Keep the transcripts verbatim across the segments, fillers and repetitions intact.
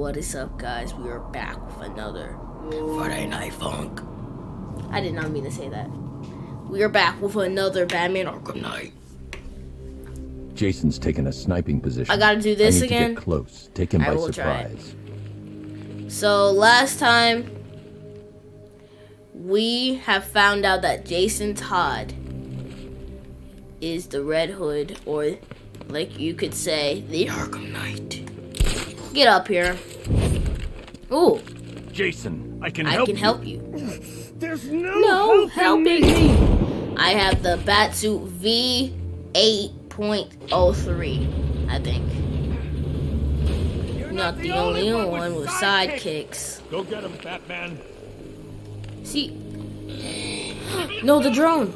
What is up, guys? We are back with another Friday Night Funk. I did not mean to say that. We are back with another Batman Arkham Knight. Jason's taken a sniping position. I gotta do this I need again. To get close, take him I by will surprise. Try. So last time we have found out that Jason Todd is the Red Hood, or like you could say, the Arkham Knight. Get up here. Ooh. Jason, I can I help can you. help you. There's no, no helping, helping me. I have the Batsuit V eight point oh three, I think. You're not, not the, the only one, one with sidekicks. Go get him, Batman. See. No, the drone.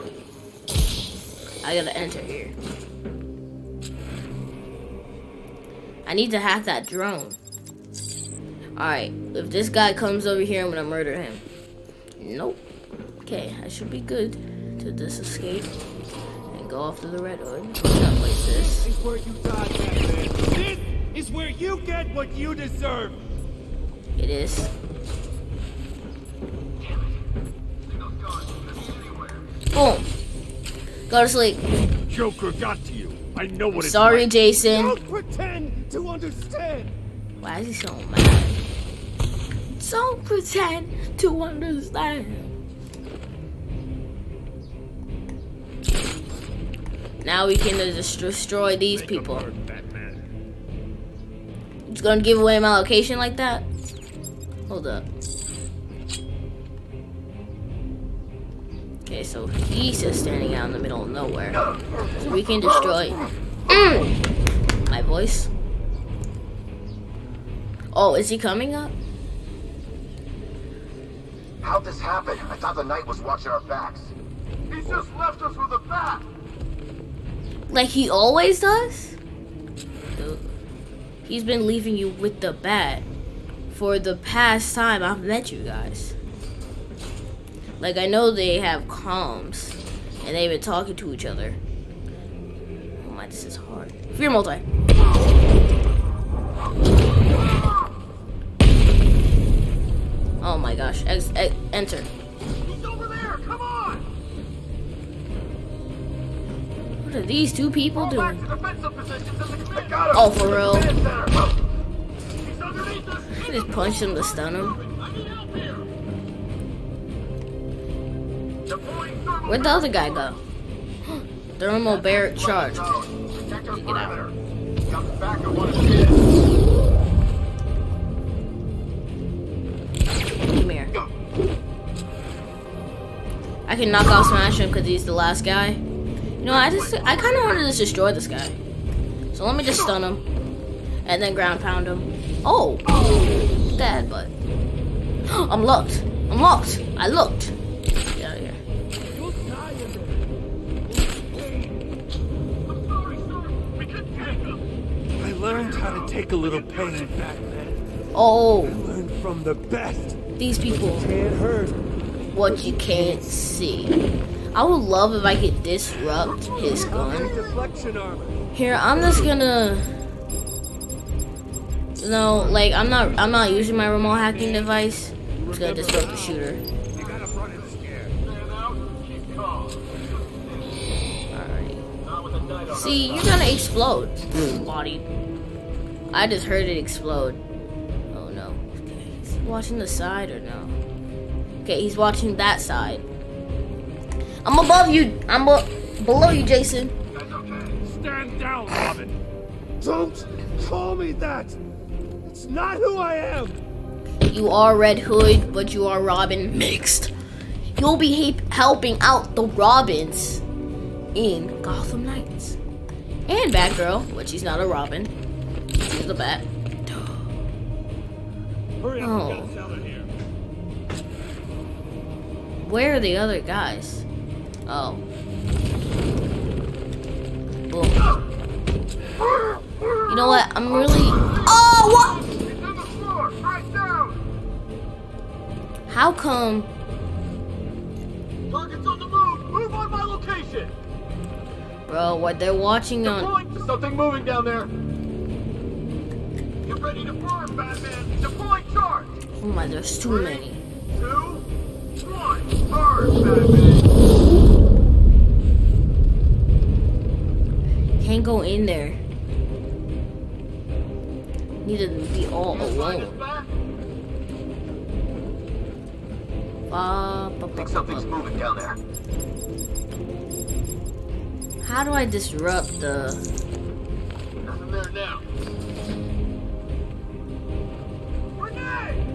I gotta enter here. I need to hack that drone. Alright, if this guy comes over here, I'm gonna murder him. Nope. Okay, I should be good to this escape and go after the Red Hood. Not like this. This is where you die, Batman. This is where you get what you deserve. It is. Boom. Go to sleep. Joker got to you. I know what it's Sorry, like. Jason. Don't pretend to understand. Why is he so mad? Don't pretend to understand. Now we can just destroy these Make people. It's gonna give away my location like that? Hold up. Okay, so he's just standing out in the middle of nowhere. So we can destroy mm! my voice. Oh, is he coming up? How'd this happen? I thought the knight was watching our backs. He's just left us with a bat. Like he always does? Dude, he's been leaving you with the bat for the past time I've met you guys. Like, I know they have comms, and they've been talking to each other. Oh my, this is hard. Fear multi. Oh my gosh, ex ex enter. He's over there, come on! What are these two people doing? Oh, for real. I just punched him to stun him. Where'd the other guy go? Thermal barrett charge. Get out. Come here. I can knock off smash him because he's the last guy. You know, I just I kind of wanted to destroy this guy. So let me just stun him and then ground pound him. Oh, that headbutt. I'm locked. I'm locked. I looked. Learned how to take a little pain, Batman. Oh, I learned from the best. These people. What you can't hurt. What you can't see. I would love if I could disrupt his gun. Here, I'm just gonna. You know, like I'm not. I'm not using my remote hacking device. I'm just gonna disrupt the shooter. All right. See, you're gonna explode, body. I just heard it explode. Oh no. Is he watching the side or no? Okay, he's watching that side. I'm above you. I'm below you, Jason. That's okay. Stand down, Robin. Don't call me that. It's not who I am. You are Red Hood, but you are Robin mixed. You'll be helping out the Robins in Gotham Knights. And Batgirl, but she's not a Robin. She's the bat. Oh. Where are the other guys? Oh. Boom. You know what? I'm really. Oh, what? He's in the floor, right down. How come? Target's on the move. Move on my location. Bro, what they're watching on? There's something moving down there. ready to farm, Batman. Deploy charge. Oh my, there's too Three, many. Two, one, farm, Batman. Can't go in there. Need to be all alone. Uh, I think something's moving down there. How do I disrupt the... Nothing there now. Grenade!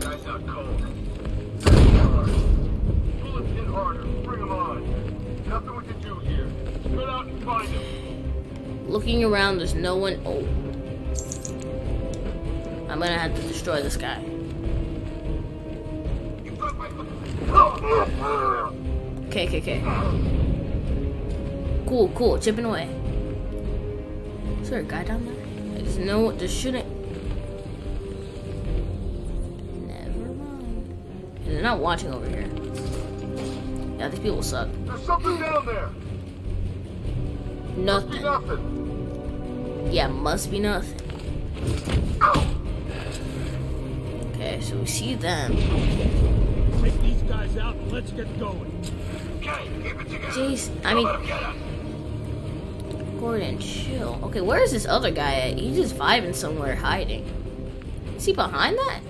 Guy's out cold. Bullets hit harder. Bring them on. Nothing we can do here. Get out and find him. Looking around, there's no one. Oh. I'm gonna have to destroy this guy. Okay, okay, okay. Cool, cool, chipping away. Is there a guy down there? There's no, there shouldn't. Never mind. They're not watching over here. Yeah, these people suck. There's something down there. Nothing. Must be nothing. Yeah, must be nothing. Ow. Okay, so we see them. Take these guys out and let's get going. Okay, keep it together. Jeez, I mean. Gordon, chill. Okay, where is this other guy at? He's just vibing somewhere, hiding. Is he behind that?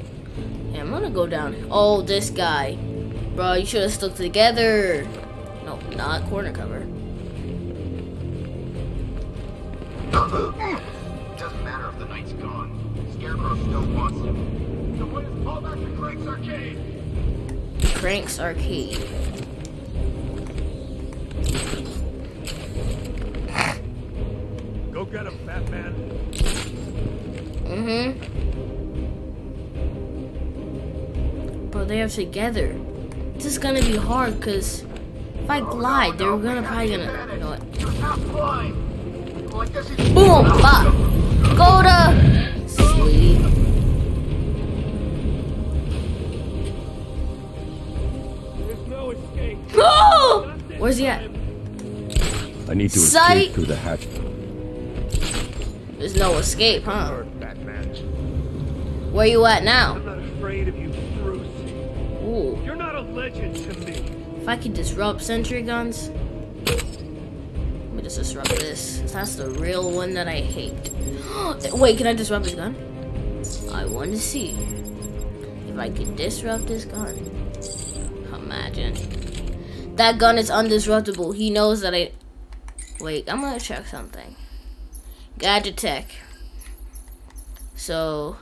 Yeah, I'm gonna go down. Oh, this guy. Bro, you should have stuck together. No, not corner cover. Doesn't matter if the night's gone. Scarecrow still wants him. So what is all back to Crank's Arcade? Crank's Arcade. Get him, Batman. Mm-hmm. Bro, they are together. This is gonna be hard because if I glide, oh, no, they're no, gonna probably gonna. You know what? Boom! Bop! Go to sleep. There's no escape. Oh! Where's he at? I need to Sight. escape through the hatch. There's no escape, huh? Where you at now? I'm not afraid of you, Bruce. Ooh. You're not a legend to me. If I could disrupt sentry guns. Let me just disrupt this. That's the real one that I hate. Wait, can I disrupt this gun? I want to see if I could disrupt this gun. Imagine. That gun is undisruptable. He knows that I... Wait, I'm gonna check something. Gadget tech. So,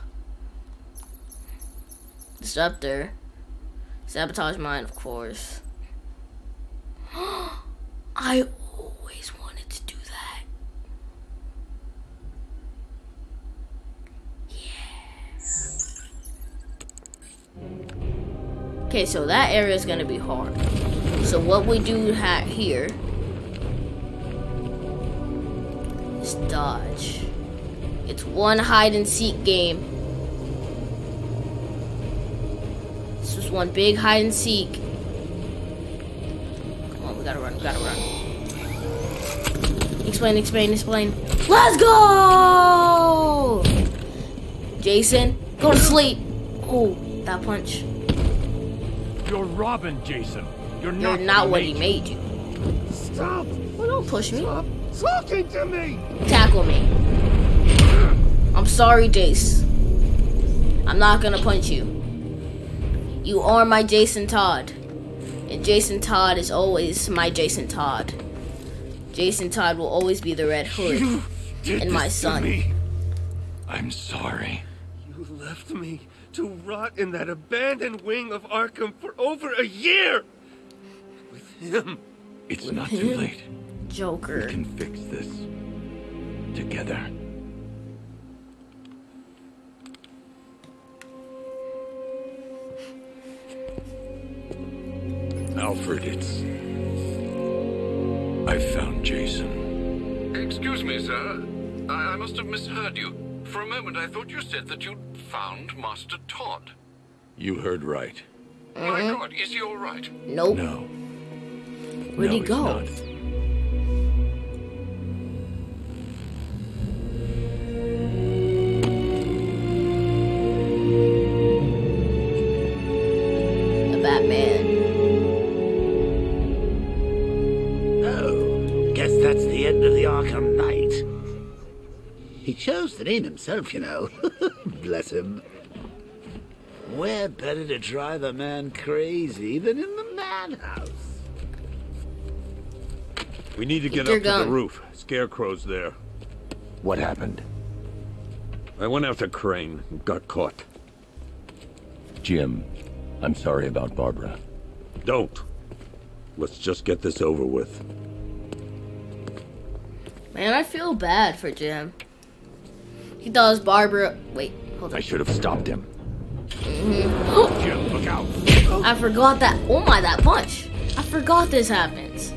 disruptor, sabotage mine, of course. I always wanted to do that. Yeah. Okay, so that area is gonna be hard. So what we do ha here. Dodge. It's one hide and seek game. This was one big hide and seek. Come on, we gotta run, we gotta run. Explain, explain, explain. Let's go! Jason, go to sleep. Oh, that punch. You're Robin, Jason. You're not, You're not what he made you. Stop! Well, don't push me. Stop. Talking to me! Tackle me. I'm sorry, Jace. I'm not gonna punch you. You are my Jason Todd. And Jason Todd is always my Jason Todd. Jason Todd will always be the Red Hood. You did and my this son. To me. I'm sorry. You left me to rot in that abandoned wing of Arkham for over a year! With him. It's With not him? too late. Joker. We can fix this together. Alfred, it's... I found Jason. Excuse me, sir. I, I must have misheard you. For a moment, I thought you said that you'd found Master Todd. You heard right. Mm-hmm. My God, is he all right? Nope. No. Where'd no, he go? Not. He chose the name himself, you know. Bless him. Where better to drive a man crazy than in the madhouse? We need to get up to the roof. Scarecrow's there. What happened? I went after Crane and got caught. Jim, I'm sorry about Barbara. Don't. Let's just get this over with. Man, I feel bad for Jim. He does Barbara. Wait, hold on. I should have stopped him. Mm-hmm. Oh. Jim, look out. Oh. I forgot that. Oh my, that punch. I forgot this happens.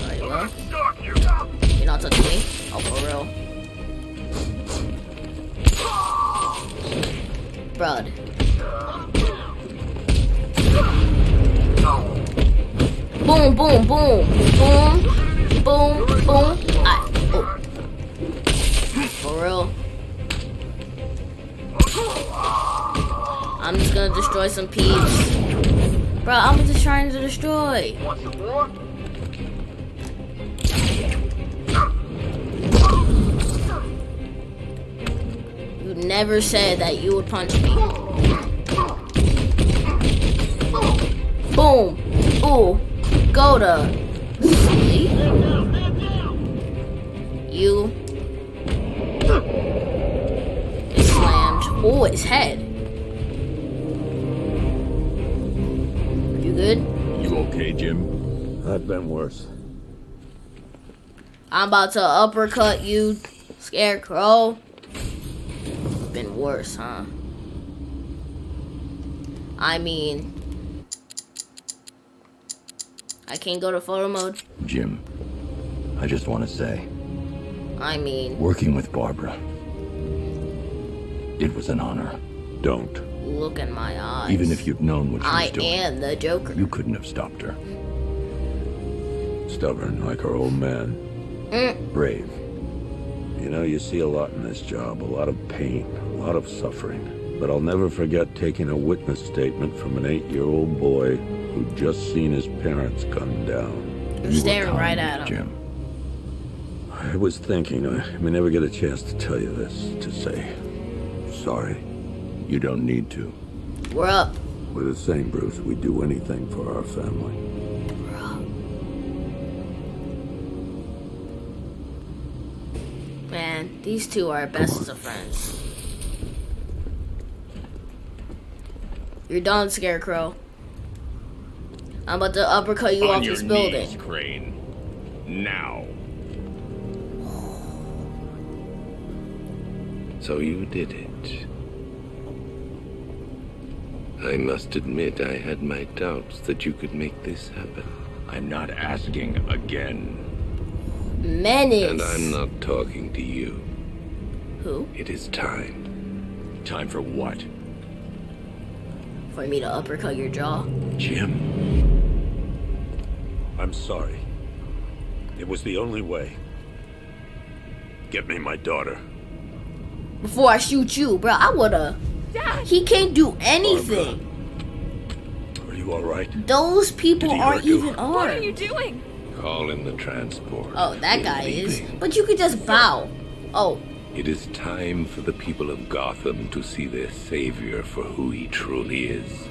Right, well. You're not touching me. I'll go real. Brud. Boom, boom, boom. Boom, boom, boom. Alright. Oh. For real. I'm just gonna destroy some peeps. Bro, I'm just trying to destroy. You never said that you would punch me. Boom. Ooh. Go to sleep. You. It slammed. Oh, his head. You good? You okay, Jim? I've been worse. I'm about to uppercut you, Scarecrow. Been worse, huh? I mean, I can't go to photo mode. Jim, I just want to say, I mean, working with Barbara, it was an honor. Don't look in my eyes. Even if you'd known what she was doing, I am the Joker. You couldn't have stopped her. Stubborn like her old man. Mm. Brave. You know, you see a lot in this job, a lot of pain, a lot of suffering. But I'll never forget taking a witness statement from an eight-year-old boy who'd just seen his parents gunned down. You're staring right at him. Jim. I was thinking, I may never get a chance to tell you this, to say, sorry. You don't need to. We're up. We're the same, Bruce. We'd do anything for our family. We're up. Man, these two are best of friends. You're done, Scarecrow. I'm about to uppercut you off this building. On your knees, Crane. Now. So you did it. I must admit, I had my doubts that you could make this happen. I'm not asking again. Menace. And I'm not talking to you. Who? It is time. Time for what? For me to uppercut your jaw? Jim. I'm sorry. It was the only way. Get me my daughter. Before I shoot you, bro, I would've... He can't do anything. Barbara, are you all right? Those people aren't even armed. What are you doing? Call in the transport. Oh, that We're guy leaving. is. But you could just bow. Oh. It is time for the people of Gotham to see their savior for who he truly is.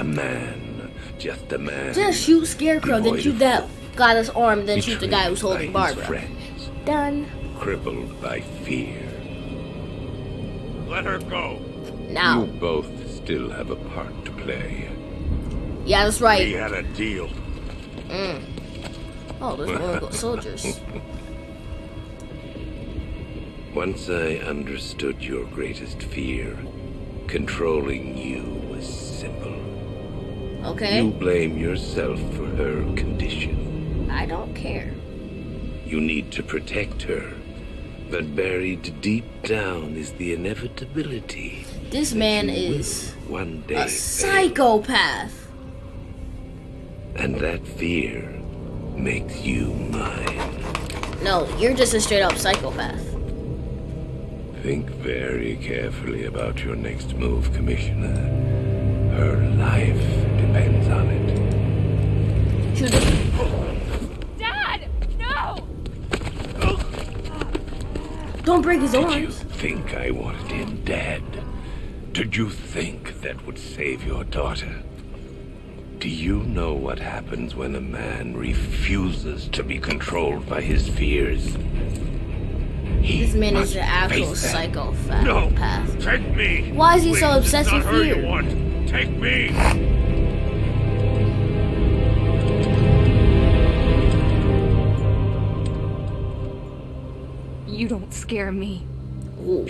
A man. Just a man. Just shoot Scarecrow, then shoot that guy that's armed, then shoot the guy who's holding Barbara. Friends. Done. Crippled by fear. Let her go. Now. You both still have a part to play. Yeah, that's right. We had a deal. Mm. Oh, there's Oracle soldiers. Once I understood your greatest fear, controlling you was simple. Okay. You blame yourself for her condition. I don't care. You need to protect her. But buried deep down is the inevitability. This man is one day a psychopath. And that fear makes you mine. No, you're just a straight up psychopath. Think very carefully about your next move, Commissioner. Her life depends on it. Shoot him. Dad! No! Don't break his arms. Did you think I wanted him dead? Did you think that would save your daughter? Do you know what happens when a man refuses to be controlled by his fears? He this man is an actual psychopath. No, take me. Why is he Please, so obsessed with fear? You want. Take me. You don't scare me. Ooh.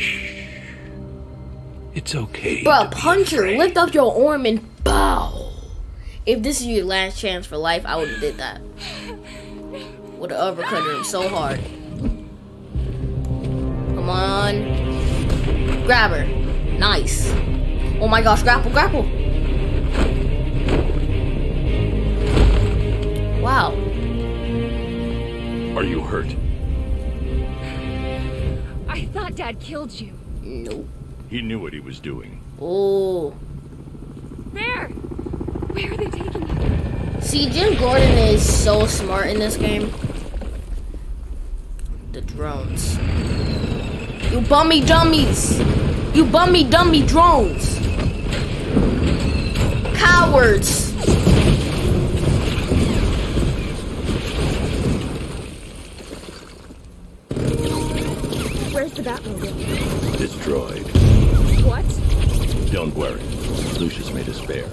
It's okay. Bro, puncher, lift up your arm and bow. If this is your last chance for life, I would have did that. Would have uppercut him so hard. Come on. Grab her. Nice. Oh my gosh, grapple, grapple. Wow. Are you hurt? I thought Dad killed you. Nope. He knew what he was doing. Oh. There! Where are they taking you? See, Jim Gordon is so smart in this game. The drones. You bummy dummies! You bummy dummy drones! Cowards! Where's the Batmobile? Destroyed. What? Don't worry. Lucius made a spare.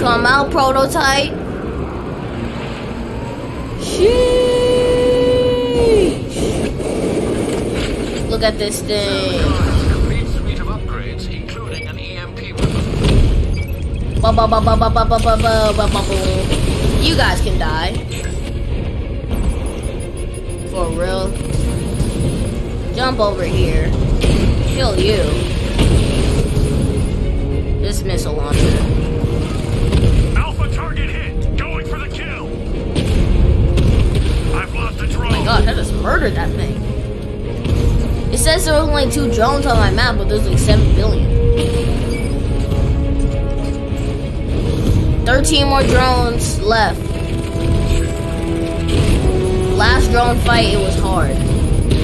Come out, prototype. Sheesh. Look at this thing. Complete suite of upgrades, including an E M P weapon. Ba ba ba ba ba ba ba ba ba ba ba. You guys can die. For real. Jump over here. Kill you. This missile launcher. Alpha target hit. Going for the kill. I've lost the drone. Oh my god, that just murdered that thing. It says there are only two drones on my map, but there's like seven billion. Thirteen more drones left. Last drone fight, it was hard.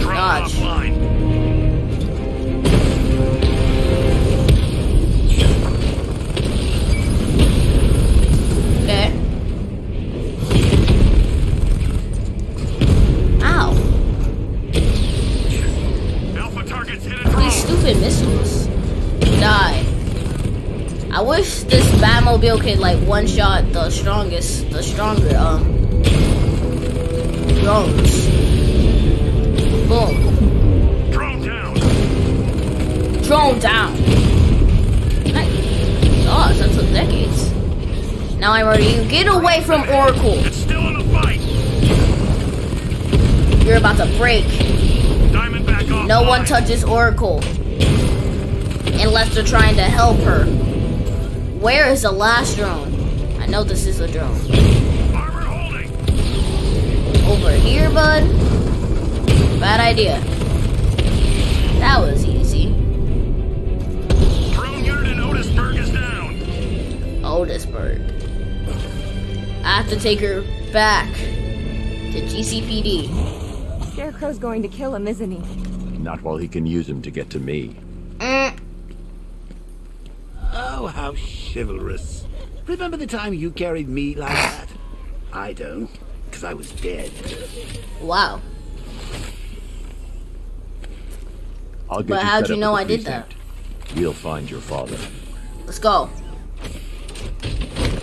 Dodge. Okay. Ow. Alpha targets hit a drone. These stupid missiles. Die. I wish this Batmobile could like one shot the strongest, the stronger um drones. Boom. Drone down. Drone down. Nice. Oh, that took decades. Now I'm ready. You get away from Oracle. It's still in the fight. You're about to break. Diamond back off. No one touches Oracle. Unless they're trying to help her. Where is the last drone? I know this is a drone. Over here, bud. Bad idea. That was easy. Drone unit in Otisburg is down. Otisburg. I have to take her back to G C P D. Scarecrow's going to kill him, isn't he? Not while he can use him to get to me. Mm. Oh, how chivalrous. Remember the time you carried me like that? I don't. Because I was dead. Wow. I'll get but you how'd you know I precinct. Did that? We'll find your father. Let's go.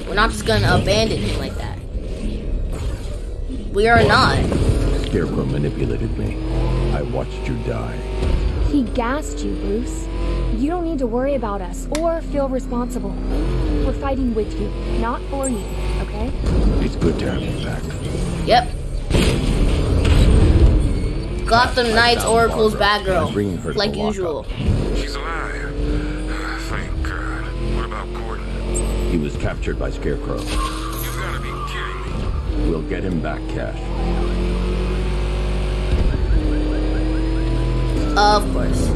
We're not just gonna abandon him like that. We are or, not. Scarecrow manipulated me. I watched you die. He gassed you, Bruce. You don't need to worry about us or feel responsible. We're fighting with you, not for you, okay? It's good to have you back. Yep. Gotham Knights Oracle's bad girl, like usual. She's alive. Thank God. What about Gordon? He was captured by Scarecrow. You've got to be kidding me. We'll get him back, Cash. Of course.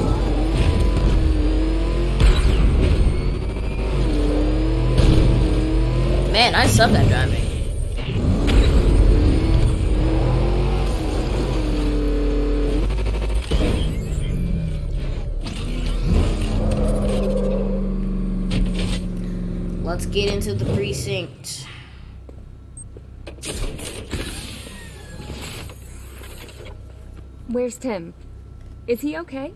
Man, I suck at driving. get into the precinct. Where's Tim? Is he okay?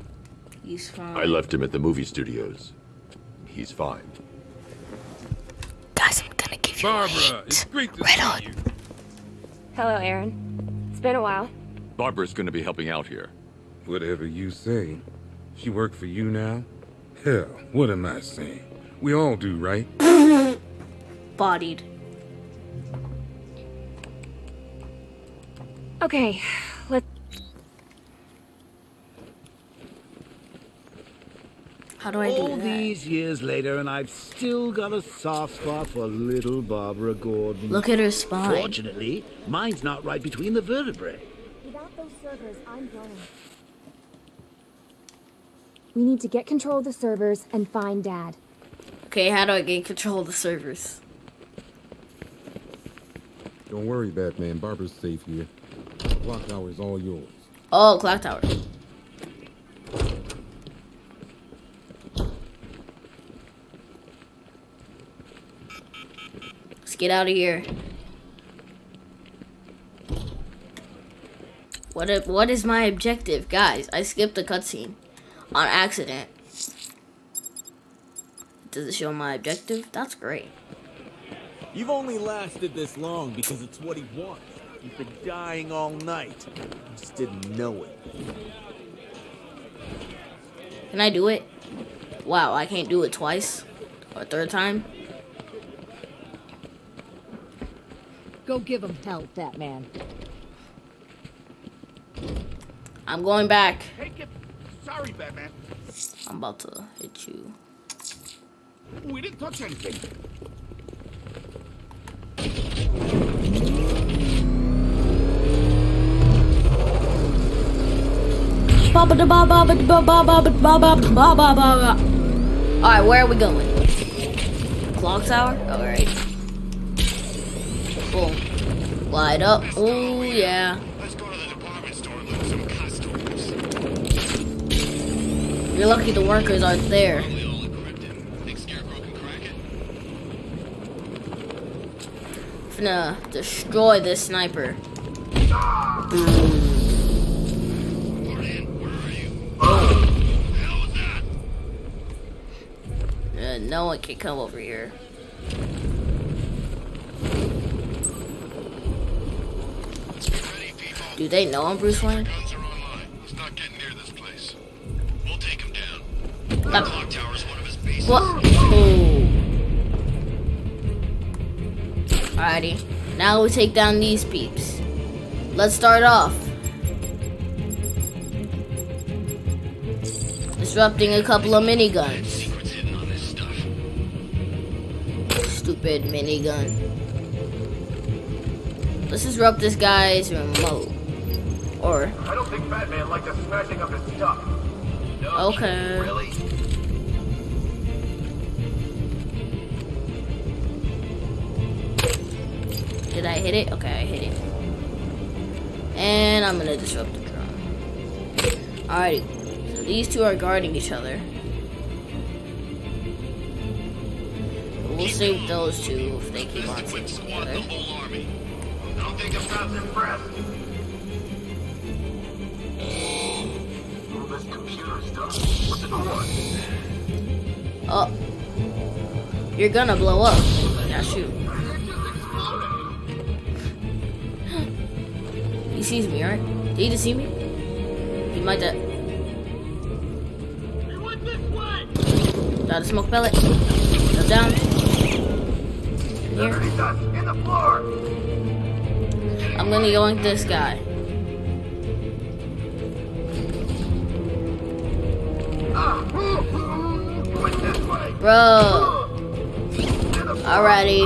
He's fine. I left him at the movie studios. He's fine. Guys, I'm gonna give you Barbara, a hint. It's great to Red Hood. You. Hello, Aaron. It's been a while. Barbara's gonna be helping out here. Whatever you say. She work for you now? Hell, what am I saying? We all do, right? Bodied. Okay, let's... How do I do that? All these years later, and I've still got a soft spot for little Barbara Gordon. Look at her spine. Fortunately, mine's not right between the vertebrae. Without those servers, I'm going. We need to get control of the servers and find Dad. Okay, how do I get control of the servers? Don't worry, Batman. Barbara's safe here. Clock Tower is all yours. Oh, Clock Tower. Let's get out of here. What? If, what is my objective, guys? I skipped a cutscene. On accident. Does it show my objective? That's great. You've only lasted this long because it's what he wants. You've been dying all night. You just didn't know it. Can I do it? Wow, I can't do it twice? Or a third time? Go give him hell, Batman. I'm going back. Take it. Sorry, Batman. I'm about to hit you. We didn't touch anything. Baba da ba ba ba ba ba ba ba ba ba ba. All right, where are we going? Clock Tower. All right. Boom. Light up. Oh yeah. You're lucky the workers aren't there. Think Scarecrow can crack it? I'm gonna destroy this sniper. Ah! Gordon, where are you? Oh. What the hell was that? Uh, no one can come over here. Ready, do they know I'm Bruce Wayne? Uh, what? Oh. Alrighty. Now we take down these peeps. Let's start off. Disrupting a couple of miniguns. Stupid minigun. Let's disrupt this guy's remote. Or. I don't think Batman liked us smashing up his stuff. Okay. Really? Did I hit it? Okay, I hit it. And I'm gonna disrupt the drone. Alrighty. So these two are guarding each other. We'll save those two if they keep on sitting together. Don't think I'm not impressed. All this computer stuff. What's it on? Oh. You're gonna blow up. Now shoot. He sees me, right? Did he just see me? He might that. We want this one! Got a smoke pellet. Go down. Here. I'm gonna yoink this guy. Bro. Alrighty.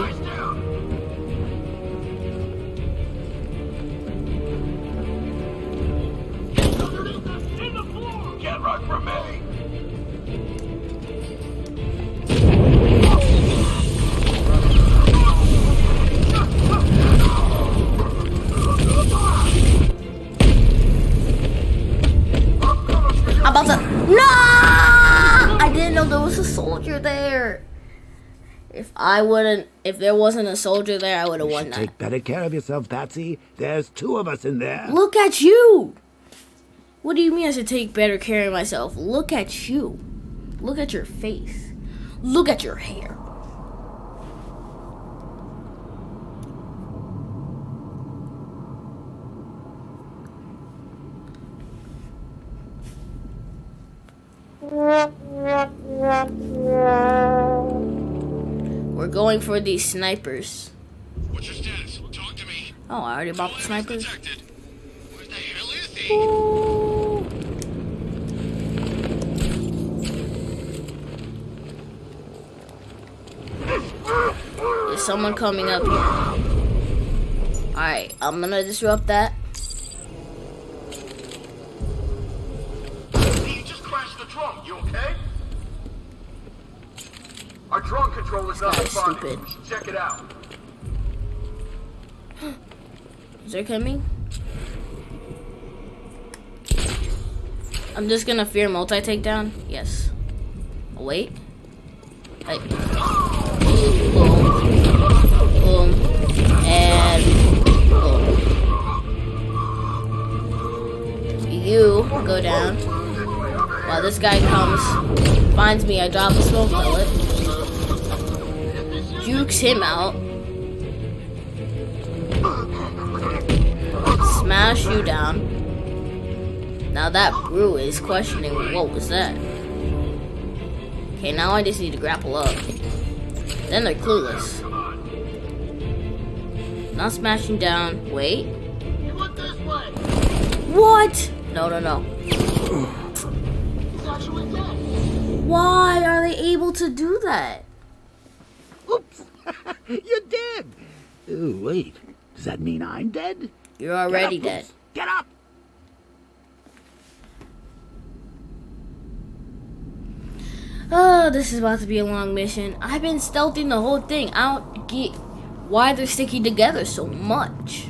If I wouldn't, if there wasn't a soldier there, I would have won that. Take better care of yourself, Patsy. There's two of us in there. Look at you. What do you mean I should take better care of myself? Look at you. Look at your face. Look at your hair. We're going for these snipers. What's your status? Talk to me. Oh, I already bought the snipers. Where the hell is he? Ooh. There's someone coming up here. Alright, I'm gonna disrupt that. Our drone control is not responding. Check it out. Is there coming? I'm just gonna fear multi takedown. Yes. Wait. Wait. Boom. Boom. And boom. You go down. While this guy comes, finds me. I drop a smoke pellet. Jukes him out. Smash you down. Now that brew is questioning what was that. Okay, now I just need to grapple up. Then they're clueless. Not smashing down. Wait. You went this way. What? No, no, no. He's actually dead. Why are they able to do that? Oops! You're dead! Ooh, wait. Does that mean I'm dead? You're already Get up, dead. Oops. Get up! Oh, this is about to be a long mission. I've been stealthing the whole thing. I don't get why they're sticking together so much.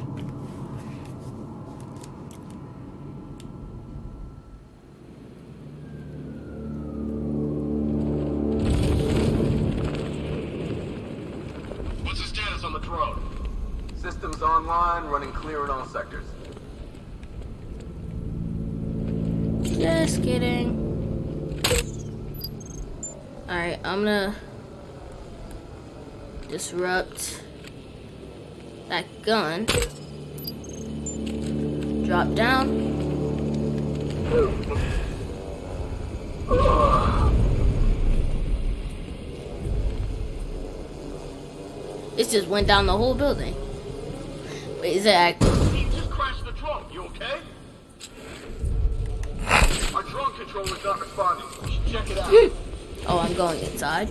Online, running clear in all sectors. Just kidding. Alright, I'm gonna disrupt that gun. Drop down. This just went down the whole building. Is it active? He just crashed the drone. You okay? Our drone control is not responding. We should check it out. Oh, I'm going inside.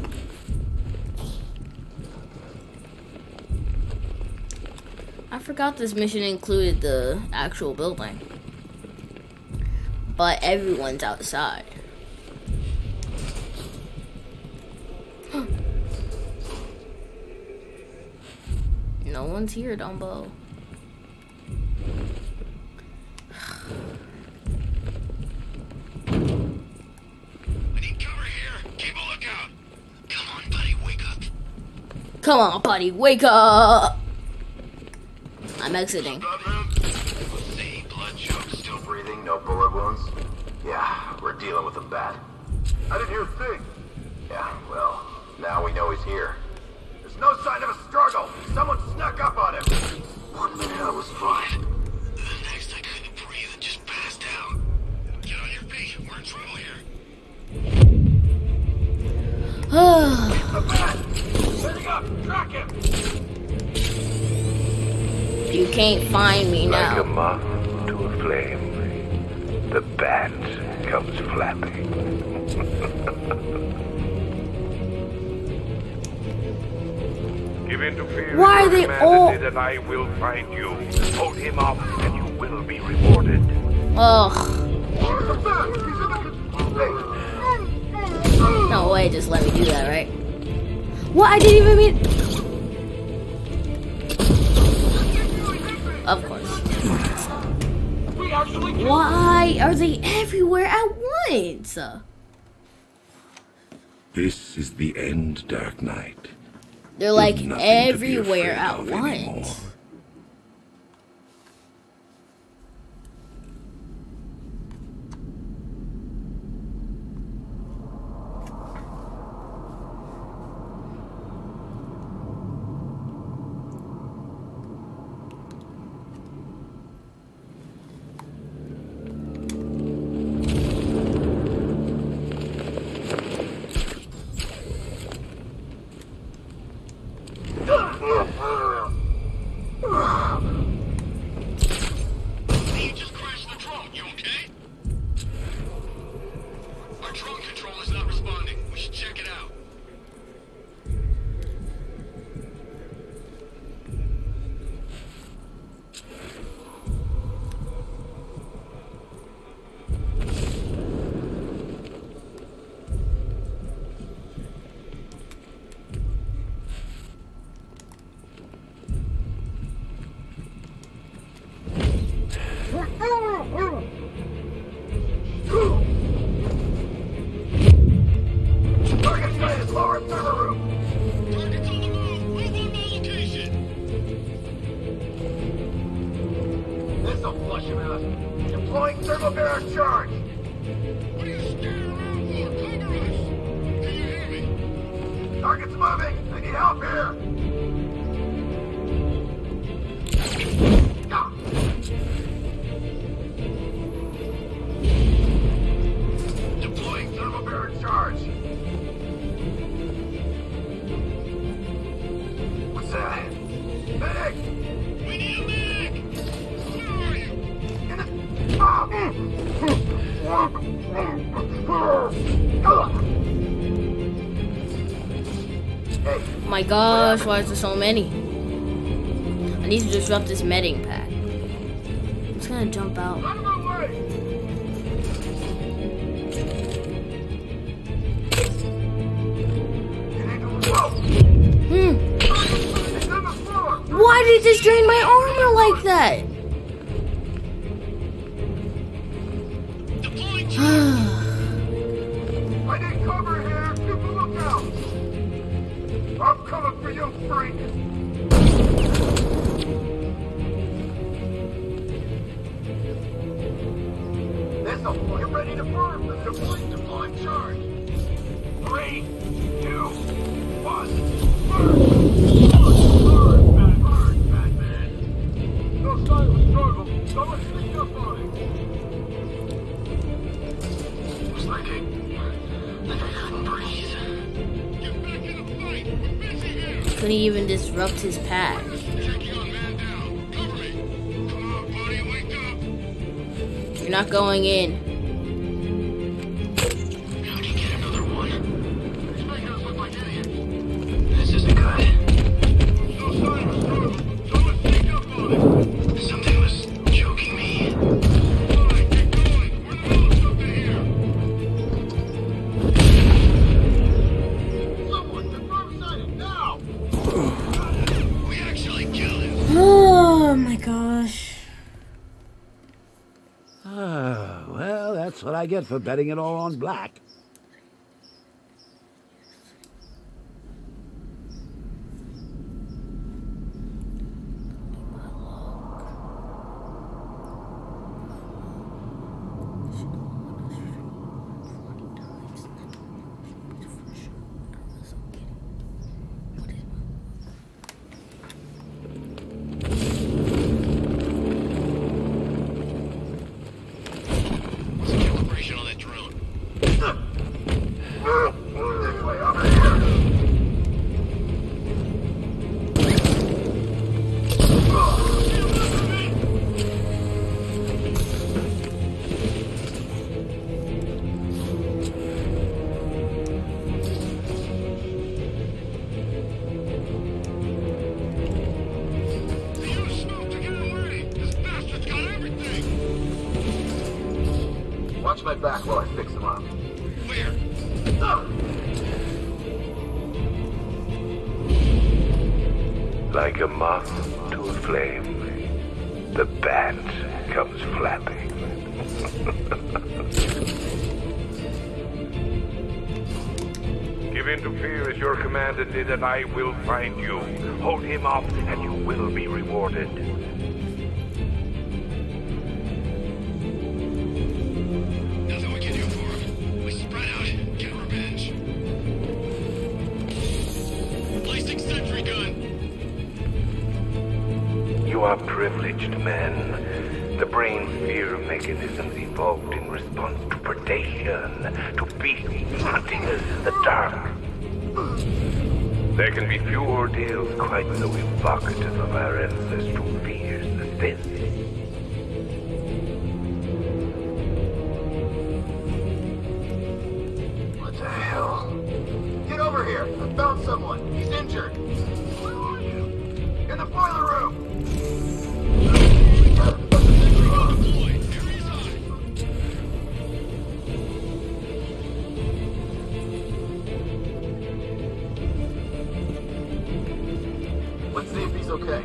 I forgot this mission included the actual building. But everyone's outside. No one's here, Dumbo. Come on, buddy, wake up! I'm exiting. Let's see, blood choke, still breathing, no bullet wounds. Yeah, we're dealing with a bat. I didn't hear a thing. Yeah, well, now we know he's here. There's no sign of a struggle. Someone snuck up on him. One minute I was fine. The next I couldn't breathe and just passed out. Get on your feet, we're in trouble here. Ah. The bat. Track him. You can't find me now. Like a moth to a flame, the bat comes flapping. Give in to fear. Why are they all? And I will find you. Hold him up, and you will be rewarded. Ugh. No way. Just let me do that, right? What? I didn't even mean... Of course. Why are they everywhere at once? This is the end, Dark Knight. They're like everywhere at once. Oh my gosh, why is there so many? I need to disrupt this medic pack. I'm just gonna jump out. Out of my way. Hmm. Why did it just drain my armor like that? I need cover here. Keep a lookout. I'm coming for you, freak! There's a boy ready to burn with the deploying deploying charge! Three, two, one, burn! Burn, burn, burn, Batman! No silent struggle, someone sneaked up on him! It was like it, like I couldn't breathe. Couldn't even disrupt his pack. You're not going in. I get for betting it all on black. Like a moth to a flame, the bat comes flapping. Give in to fear as your commander did, and I will find you. Hold him off, and you will be rewarded. Privileged men. The brain fear mechanisms evolved in response to predation, to beasts hunting us in the dark. There can be few ordeals quite so evocative of our ancestral fears as this. What the hell? Get over here! I found someone! He's injured! Where are you? In the boiler room! Let's see if he's okay.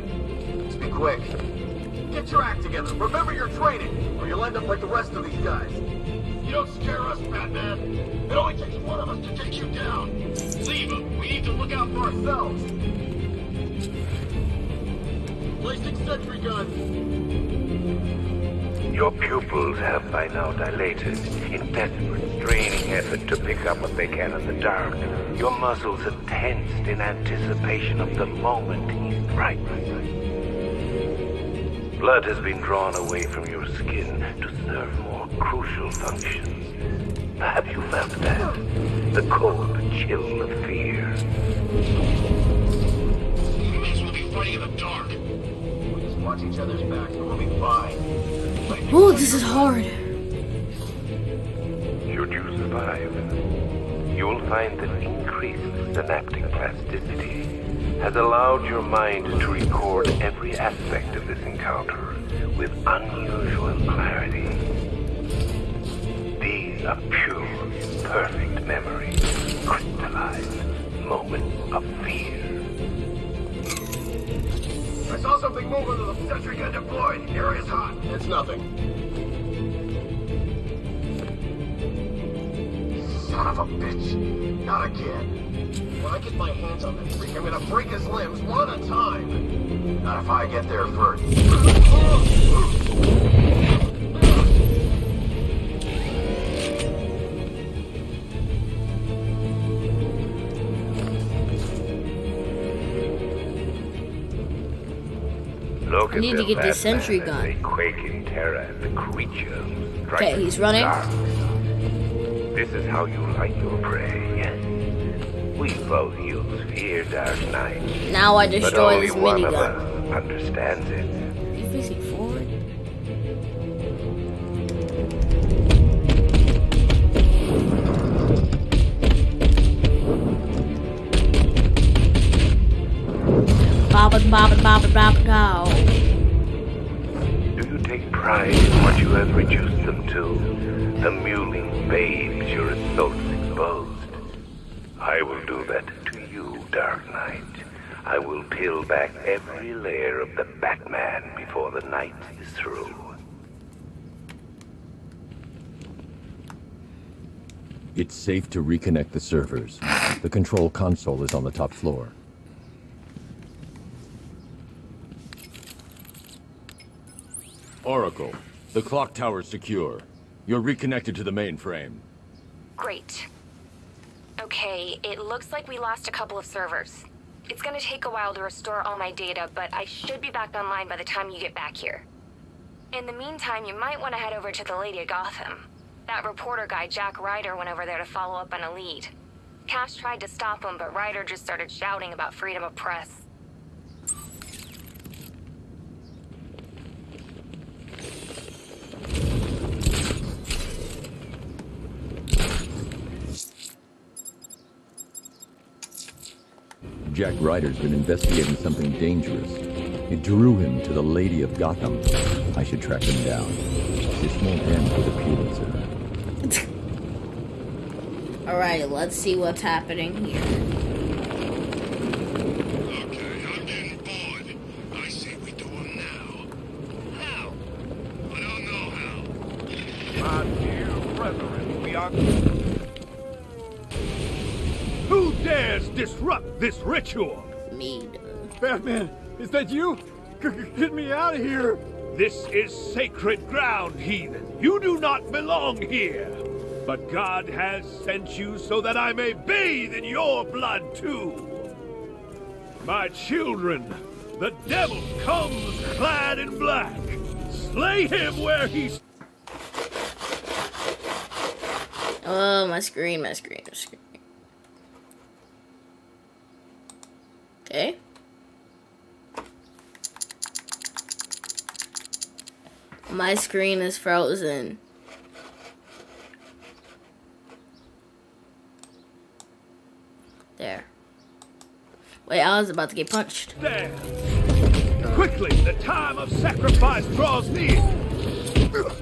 Let's be quick. Get your act together. Remember your training, or you'll end up like the rest of these guys. You don't scare us, Batman. It only takes one of us to take you down. Leave him. We need to look out for ourselves. Placing sentry gun. Your pupils have by now dilated in desperate, straining effort to pick up what they can in the dark. Your muscles are tensed in anticipation of the moment he's right. Blood has been drawn away from your skin to serve more crucial functions. Have you felt that? The cold chill of fear. You guys will be fighting in the dark. Watch each other's backs and we'll be fine. Ooh, this is hard. Should you survive, you'll find that increased synaptic plasticity has allowed your mind to record every aspect of this encounter with unusual clarity. These are pure, perfect memories, crystallized moments of fear. I saw something move under the sentry gun deployed. Here it is hot. It's nothing. Son of a bitch. Not again. When I get my hands on this freak, I'm gonna break his limbs one at a time. Not if I get there first. I need to get this sentry gun. They quake in terror at the creature. Okay, he's running. This is how you like your prey. We both use fear, Dark Knight. Now I destroy this minigun. But only one of us understands it. Are you facing forward? Bobbin, bobbin, bobbin, bobbin, go. Pride in what you have reduced them to, the mewling babes your assaults exposed. I will do that to you, Dark Knight. I will peel back every layer of the Batman before the night is through. It's safe to reconnect the servers. The control console is on the top floor. Oracle, the clock tower's secure. You're reconnected to the mainframe. Great. Okay, it looks like we lost a couple of servers. It's gonna take a while to restore all my data, but I should be back online by the time you get back here. In the meantime, you might want to head over to the Lady of Gotham. That reporter guy, Jack Ryder, went over there to follow up on a lead. Cash tried to stop him, but Ryder just started shouting about freedom of press. Jack Ryder's been investigating something dangerous. It drew him to the Lady of Gotham. I should track him down. This won't end with a Pulitzer. Alright, let's see what's happening here. Okay, I'm getting bored. I say we do him now. How? I don't know how. My dear brethren, we are... Who? disrupt this ritual. Mead. Batman, is that you? Get me out of here. This is sacred ground, heathen. You do not belong here. But God has sent you so that I may bathe in your blood, too. My children, the devil comes clad in black. Slay him where he... Oh, my screen, my screen, my screen. Okay. My screen is frozen. There. Wait, I was about to get punched. There. Quickly, the time of sacrifice draws near. Put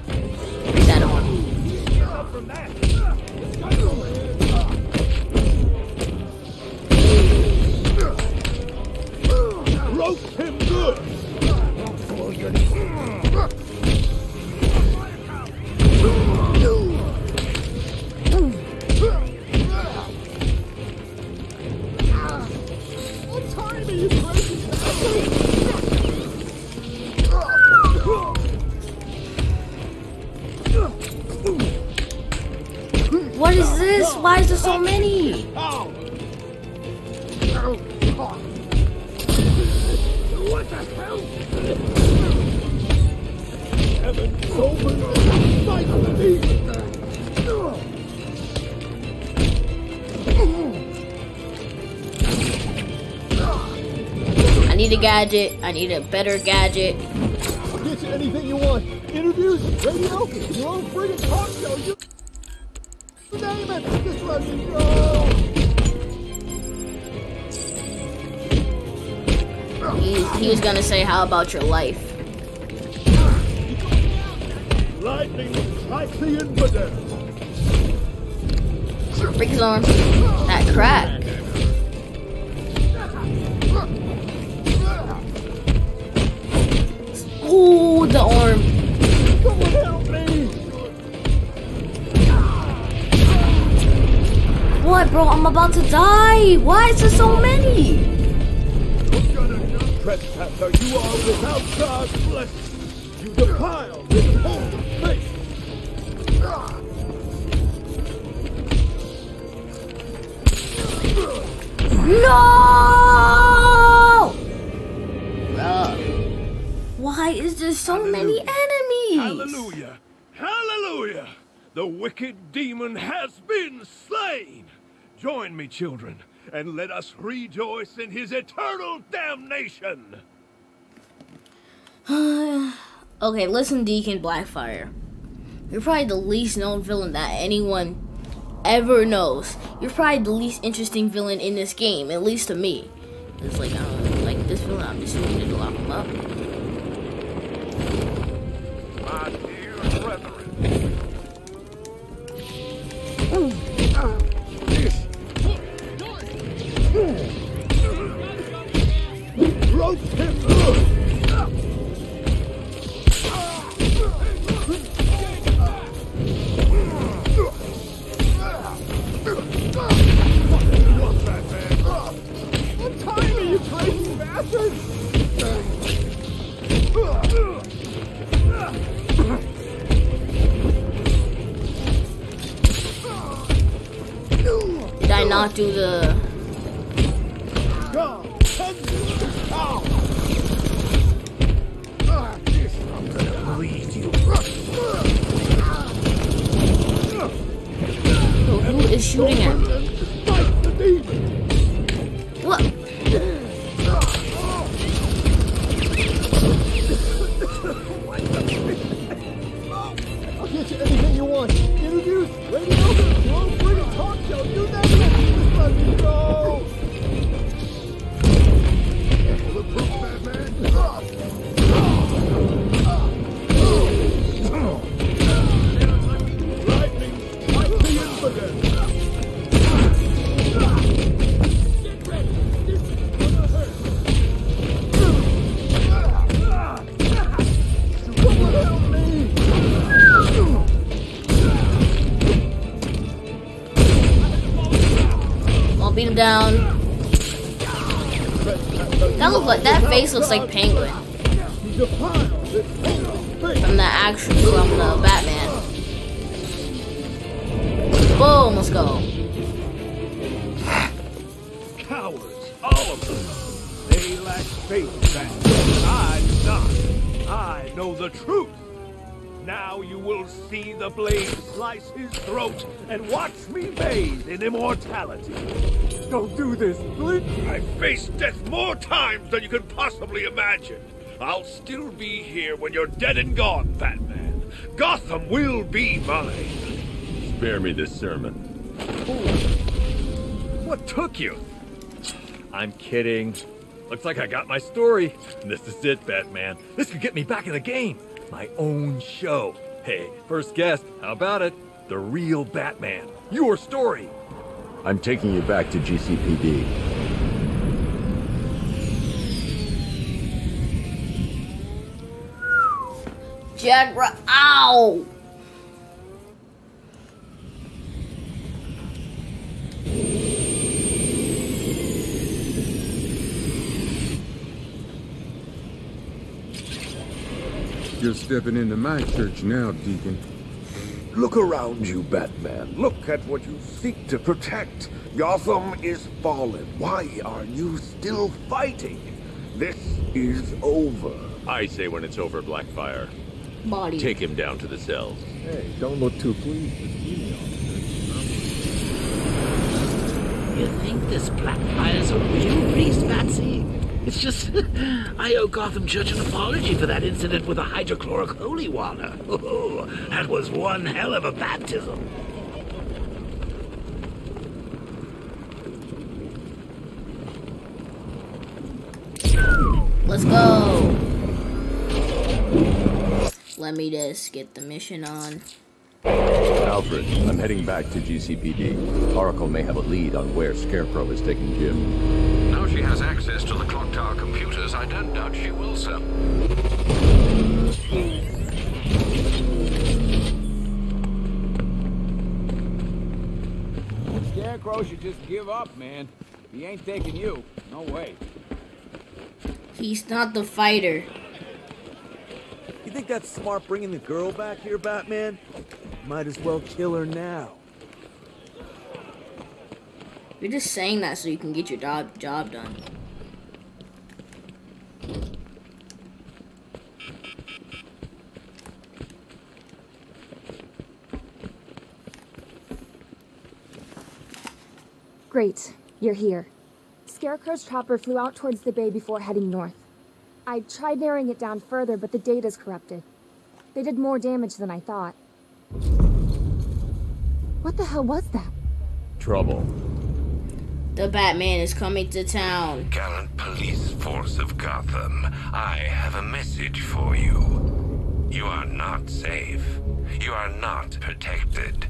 that on. Roast him good. Oh, you're... What is this? Why is there so many? What the hell? Heaven's open on the sight of me. I need a gadget. I need a better gadget. I'll get you anything you want. Interviews, radio, your own friggin' talk show. You name it. Just let me go. He, he was gonna say, how about your life? Lightning strikes the infidel. Break his arm. That crack. Ooh, the arm. Someone help me. What, bro? I'm about to die. Why is there so many? You're gonna trespasser, you are without God's blessing. You defile this holy place. No! Bro. Why is there so Hallelujah. many enemies? Hallelujah! Hallelujah! The wicked demon has been slain! Join me, children, and let us rejoice in his eternal damnation! Okay, listen, Deacon Blackfire. You're probably the least known villain that anyone ever knows. You're probably the least interesting villain in this game, at least to me. It's like, I don't know, like this villain, I'm just going to lock him up. My dear brethren. Roast him good. What time are you crazy bastards? Did I not do the... I'm gonna bleed you. So who is shooting at me? What? Anything you want. Interviews, radio, long friggin' talk show, you name it. Just let me go. Bulletproof Batman. Lightning, like the infidel. Get ready. This is gonna hurt. Someone help me. Beat him down. That look like that face looks like Penguin from the action from the Batman. Boom! Let's go. Cowards, all of them. They lack faith, Batman. I'm not. I know the truth. Now you will see the blade slice his throat and watch me bathe in immortality. Don't do this, please. I've faced death more times than you can possibly imagine. I'll still be here when you're dead and gone, Batman. Gotham will be mine. Spare me this sermon. Ooh. What took you? I'm kidding. Looks like I got my story. This is it, Batman. This could get me back in the game. My own show. Hey, first guest, how about it? The real Batman. Your story. I'm taking you back to G C P D. Jack Ryder. Ow! You're stepping into my church now, Deacon. Look around you, Batman. Look at what you seek to protect. Gotham is fallen. Why are you still fighting? This is over. I say when it's over, Blackfire. Body. Take him down to the cells. Hey, don't look too pleased to see me, officer. You think this Blackfire's a real priest, Patsy? It's just, I owe Gotham Church an apology for that incident with the hydrochloric holy water. Oh, that was one hell of a baptism. Let's go. Let me just get the mission on. Alfred, I'm heading back to G C P D. Oracle may have a lead on where Scarecrow is taking Jim. Now she has access to the Clock Tower computers, I don't doubt she will, sir. Scarecrow should just give up, man. He ain't taking you. No way. He's not the fighter. You think that's smart bringing the girl back here, Batman? Might as well kill her now. You're just saying that so you can get your job job done. Great, you're here. Scarecrow's chopper flew out towards the bay before heading north. I tried narrowing it down further, but the data's corrupted. They did more damage than I thought. What the hell was that? Trouble. The Batman is coming to town. Gallant police force of Gotham, I have a message for you. You are not safe. You are not protected.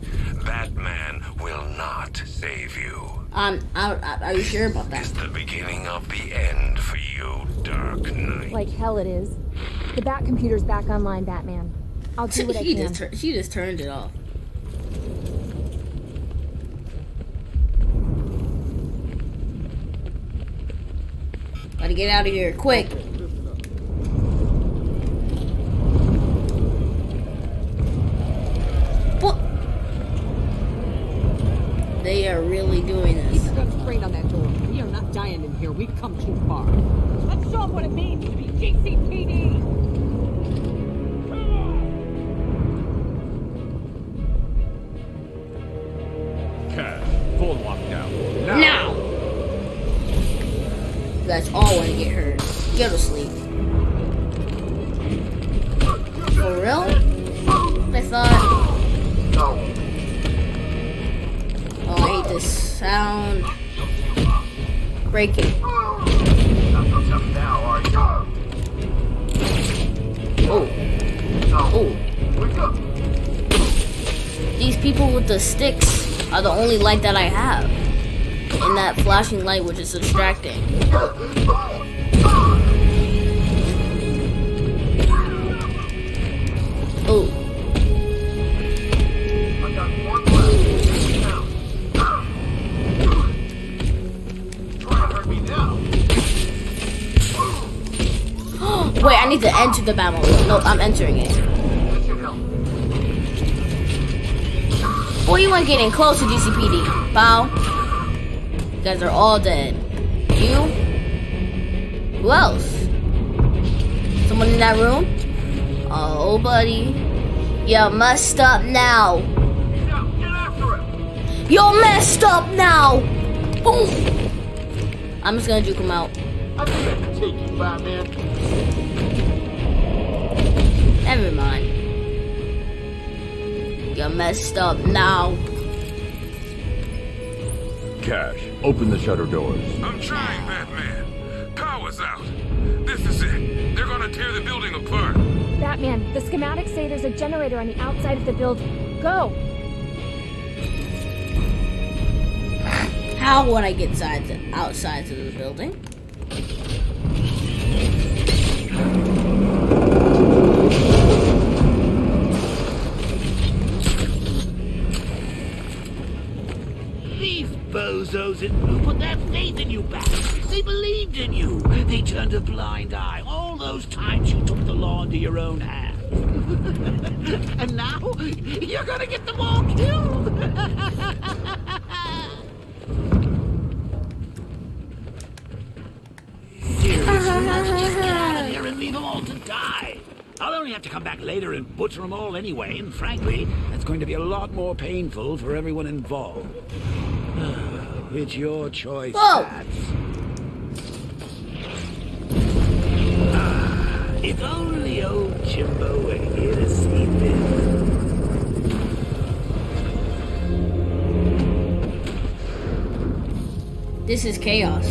Batman will not save you. Um, I, I, are you sure about that? This is the beginning of the end for you, Dark Knight. Like hell it is. The Bat computer's back online, Batman. I'll do what I can. Just she just turned it off. Gotta get out of here, quick! What? They are really doing this. Keep it straight on that door. We are not dying in here. We've come too far. Let's show them what it means to be G C P D. Come on! Cash, full lockdown. Now! now. You guys all want to get hurt. Go to sleep. For real? I thought. Oh, I hate this sound. Break it. Oh. Oh. These people with the sticks are the only light that I have. And that flashing light, which is distracting. Oh. enter the battle. No, I'm entering it. Or you weren't getting close to G C P D. Pow. You guys are all dead. You? Who else? Someone in that room? Oh, buddy. You're messed up now. Now get after him. You're messed up now. Boom. I'm just gonna juke him out. I think I can take you by, man. Never mind. You're messed up now. Cash, open the shutter doors. I'm trying, Batman. Power's out. This is it. They're gonna tear the building apart. Batman, the schematics say there's a generator on the outside of the building. Go! How would I get inside the outside of the building? These bozos who put their faith in you back. They believed in you. They turned a blind eye. All those times you took the law into your own hands. And now you're gonna get them all killed. Seriously, let's just get out of here and leave them all to die. I'll only have to come back later and butcher them all anyway, and frankly, that's going to be a lot more painful for everyone involved. It's your choice, lads. If only old Jimbo were here to see this. This is chaos.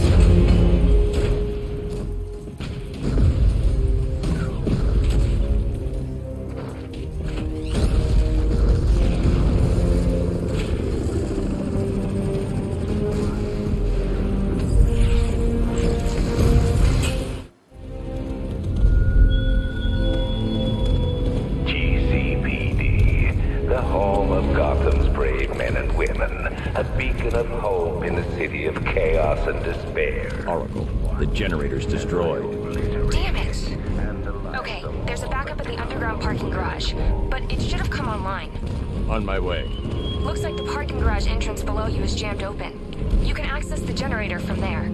Generators destroyed. Damn it! Okay, there's a backup at the underground parking garage, but it should have come online. On my way. Looks like the parking garage entrance below you is jammed open. You can access the generator from there.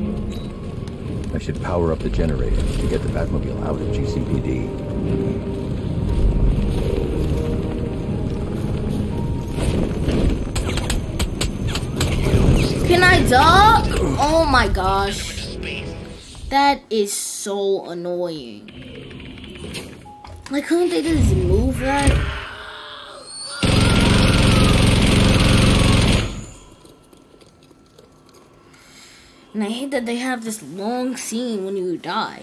I should power up the generator to get the Batmobile out of G C P D. Can I duck? Oh my gosh. That is so annoying. Like, couldn't they just move right? And I hate that they have this long scene when you die.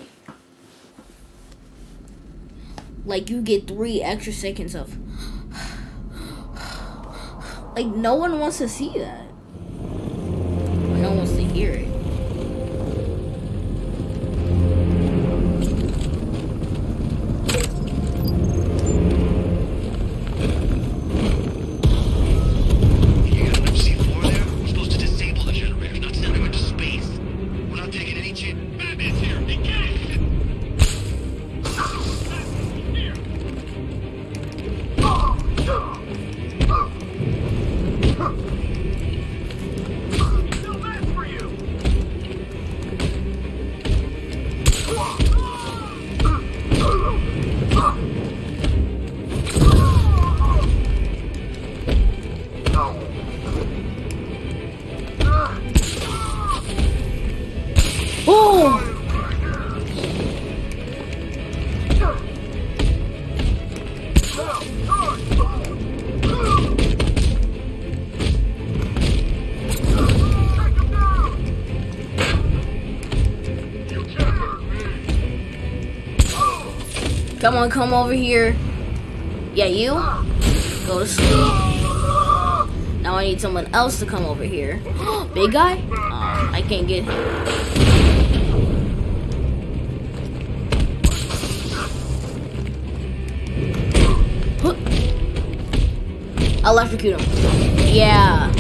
Like, you get three extra seconds of... Like, no one wants to see that. No one wants to hear it. Come on, come over here. Yeah, you. Go to sleep. Now I need someone else to come over here. Big guy? Um, I can't get him. I'll electrocute him. Yeah.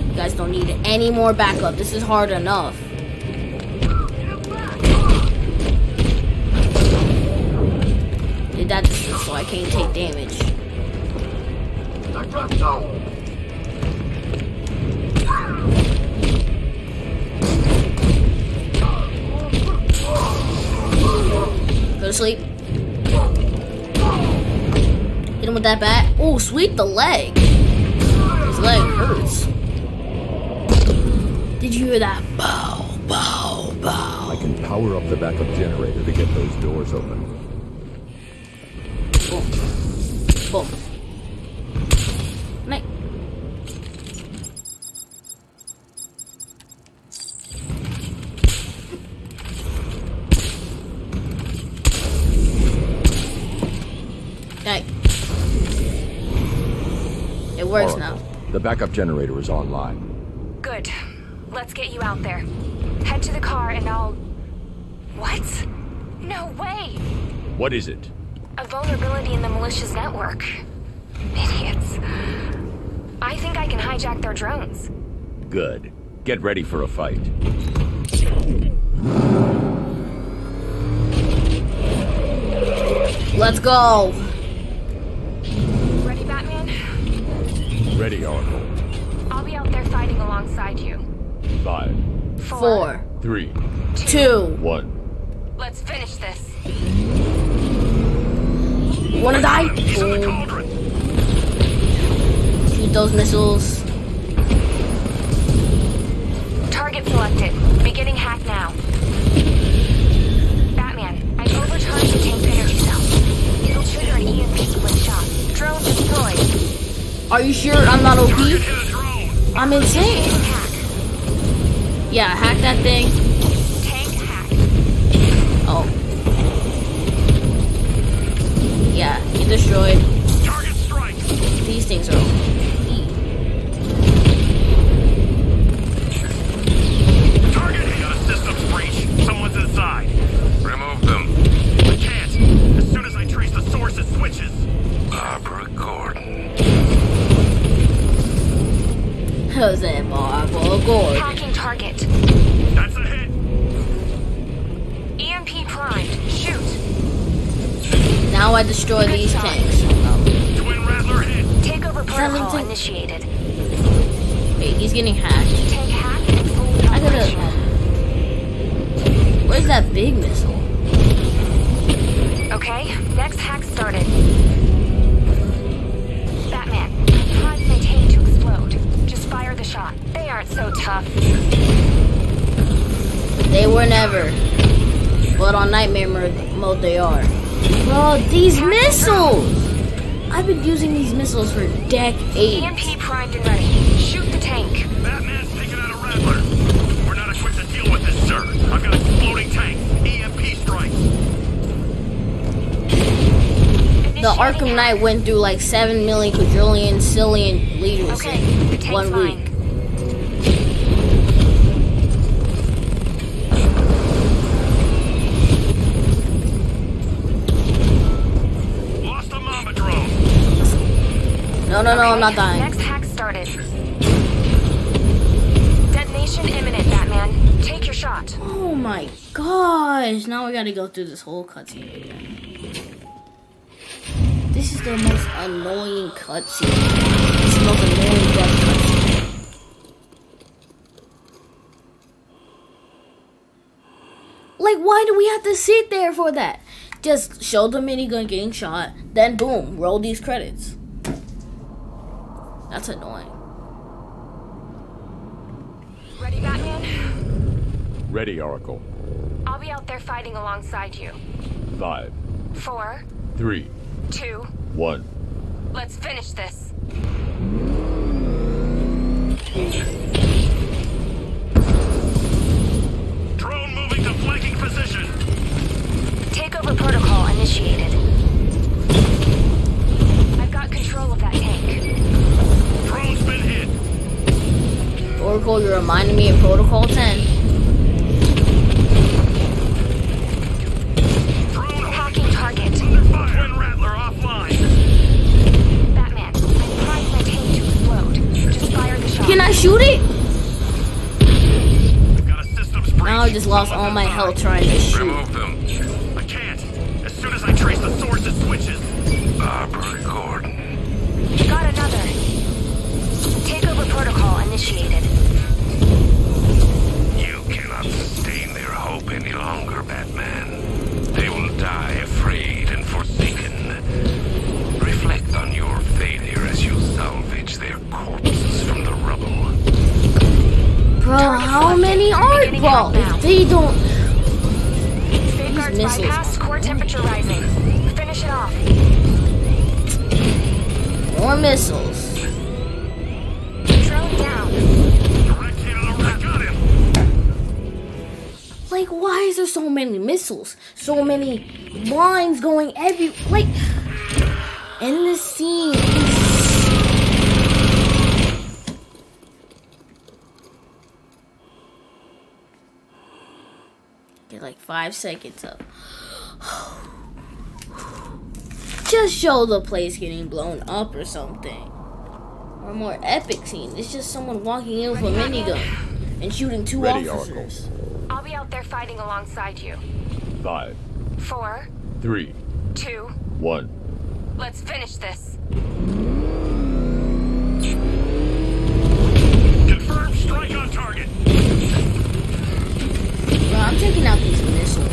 You guys don't need any more backup. This is hard enough. so I can't take damage. Go to sleep. Hit him with that bat. Oh, sweep the leg. His leg hurts. Did you hear that? Bow, bow, bow. I can power up the backup generator to get those doors open. Boom. Boom. Night. Night. It works Oracle. Now. The backup generator is online. Good. Let's get you out there. Head to the car and I'll... What? No way! What is it? A vulnerability in the militia's network. Idiots. I think I can hijack their drones. Good. Get ready for a fight. Let's go! Ready, Batman? Ready, Oracle. I'll be out there fighting alongside you. Five, four, four three, two, two, one. Let's finish this. Wanna die? Oh. Shoot those missiles. Target selected. Beginning hack now. Batman, I've overcharged the tank energy cell. It'll trigger an E M P when shot. Drone destroyed. Are you sure I'm not O P? I'm insane. Yeah, hack that thing. Tank hack. Oh. Yeah, you destroyed. Target strike. These things are O P. Target got a systems breach. Someone's inside. Remove them. I can't. As soon as I trace the source, it switches. Barbara Gordon. Jose Barbara Gordon. Hacking target. That's a hit. E M P primed. Shoot. Now I destroy Good these shot. tanks. Oh. Twin Rattler hit. Takeover protocol Seventeen. initiated. Wait, he's getting hacked. Take hack and full I gotta. Where's that big missile? Okay, next hack started. Batman, pods maintain to explode. Just fire the shot. They aren't so tough. They were never. But on nightmare mode they are. Bro, these Hack missiles! I've been using these missiles for decades. E M P primed and ready. Shoot the tank. Batman's taking out a Rattler. We're not equipped to deal with this, sir. I've got a floating tank. E M P strike. The Arkham Knight went through like seven million quadrillion sillion leaders okay, in one flying. week. Lost a mama drone. No, no, no, okay. I'm not dying. Next hack started. Detonation imminent, Batman. Take your shot. Oh my gosh! Now we got to go through this whole cutscene again. This is the most annoying cutscene. This is the most annoying death cutscene. Like, why do we have to sit there for that? Just show the minigun getting shot, then boom, roll these credits. That's annoying. Ready, Batman? Ready, Oracle. I'll be out there fighting alongside you. Five. Four. Three. Two. One. Let's finish this. Drone moving to flanking position. Takeover protocol initiated. I've got control of that tank. Drone's been hit. Oracle, you're reminding me of Protocol ten. Can I shoot it? Now I just lost all my health trying to shoot. Remove them. I can't. As soon as I trace the source, it switches. proper recording. Got another. Takeover protocol initiated. You cannot sustain their hope any longer, Batman. They will die afraid and forsaken. Reflect on your failure as you salvage their corpses from the rubble. Bro, how many oddballs? They don't... Safeguards bypass, core temperature rising. Finish it off. More missiles. Drone down. Like, why is there so many missiles? So many lines going every... Like, in this scene... Get like five seconds up. Just show the place getting blown up or something. Or a more epic scene. It's just someone walking in with a minigun and shooting two Ready, officers. Oracle. I'll be out there fighting alongside you. Five. Four. Three. Two. One. Let's finish this. Confirm strike on target. Well, I'm taking out these missiles.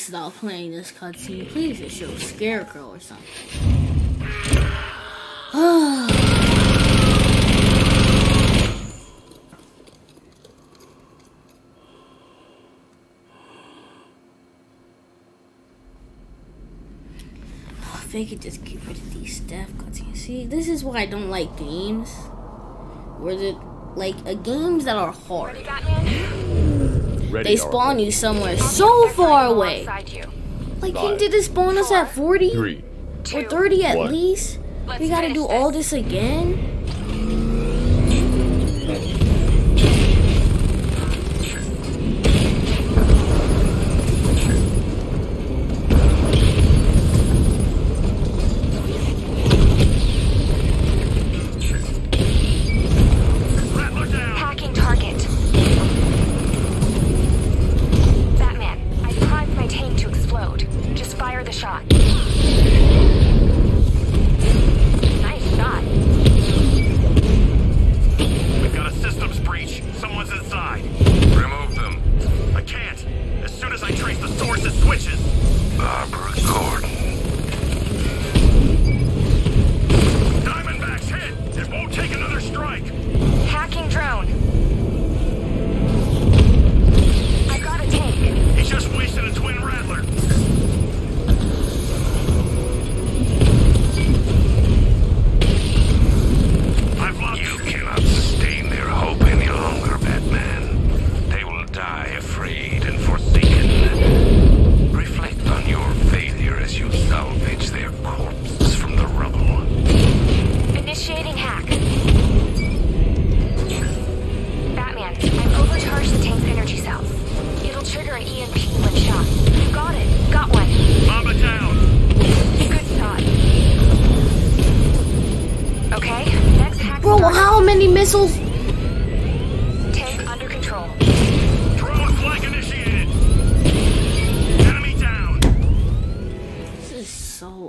Stop playing this cutscene, please. Just show Scarecrow or something. If they could just get rid of these staff cutscenes. See, this is why I don't like games. Where the like uh, games that are hard. Ready, they spawn Oracle. You somewhere so far away. Like, Five, did they spawn us at forty? Three, or thirty at one. Least? Let's we gotta do all this, this again?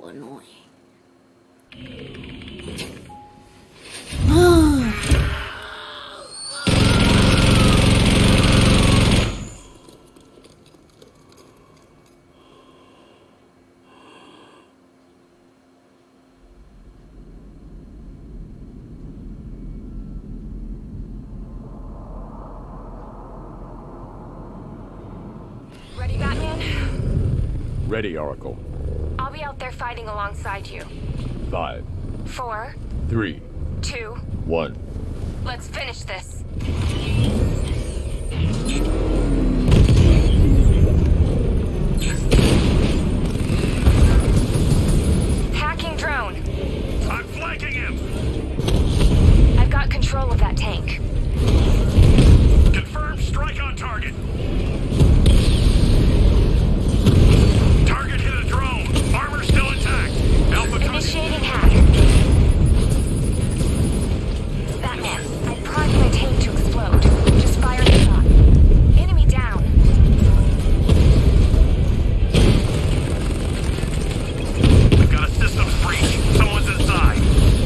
so annoying. Ready, Oracle. I'll be out there fighting alongside you. Five. Four. Three. Two. One. Let's finish this. Hacking drone. I'm flanking him. I've got control of that tank. Confirmed strike on target. Initiating hack. Batman, I primed my tank to explode. Just fire the shot. Enemy down. I've got a systems breach. Someone's inside.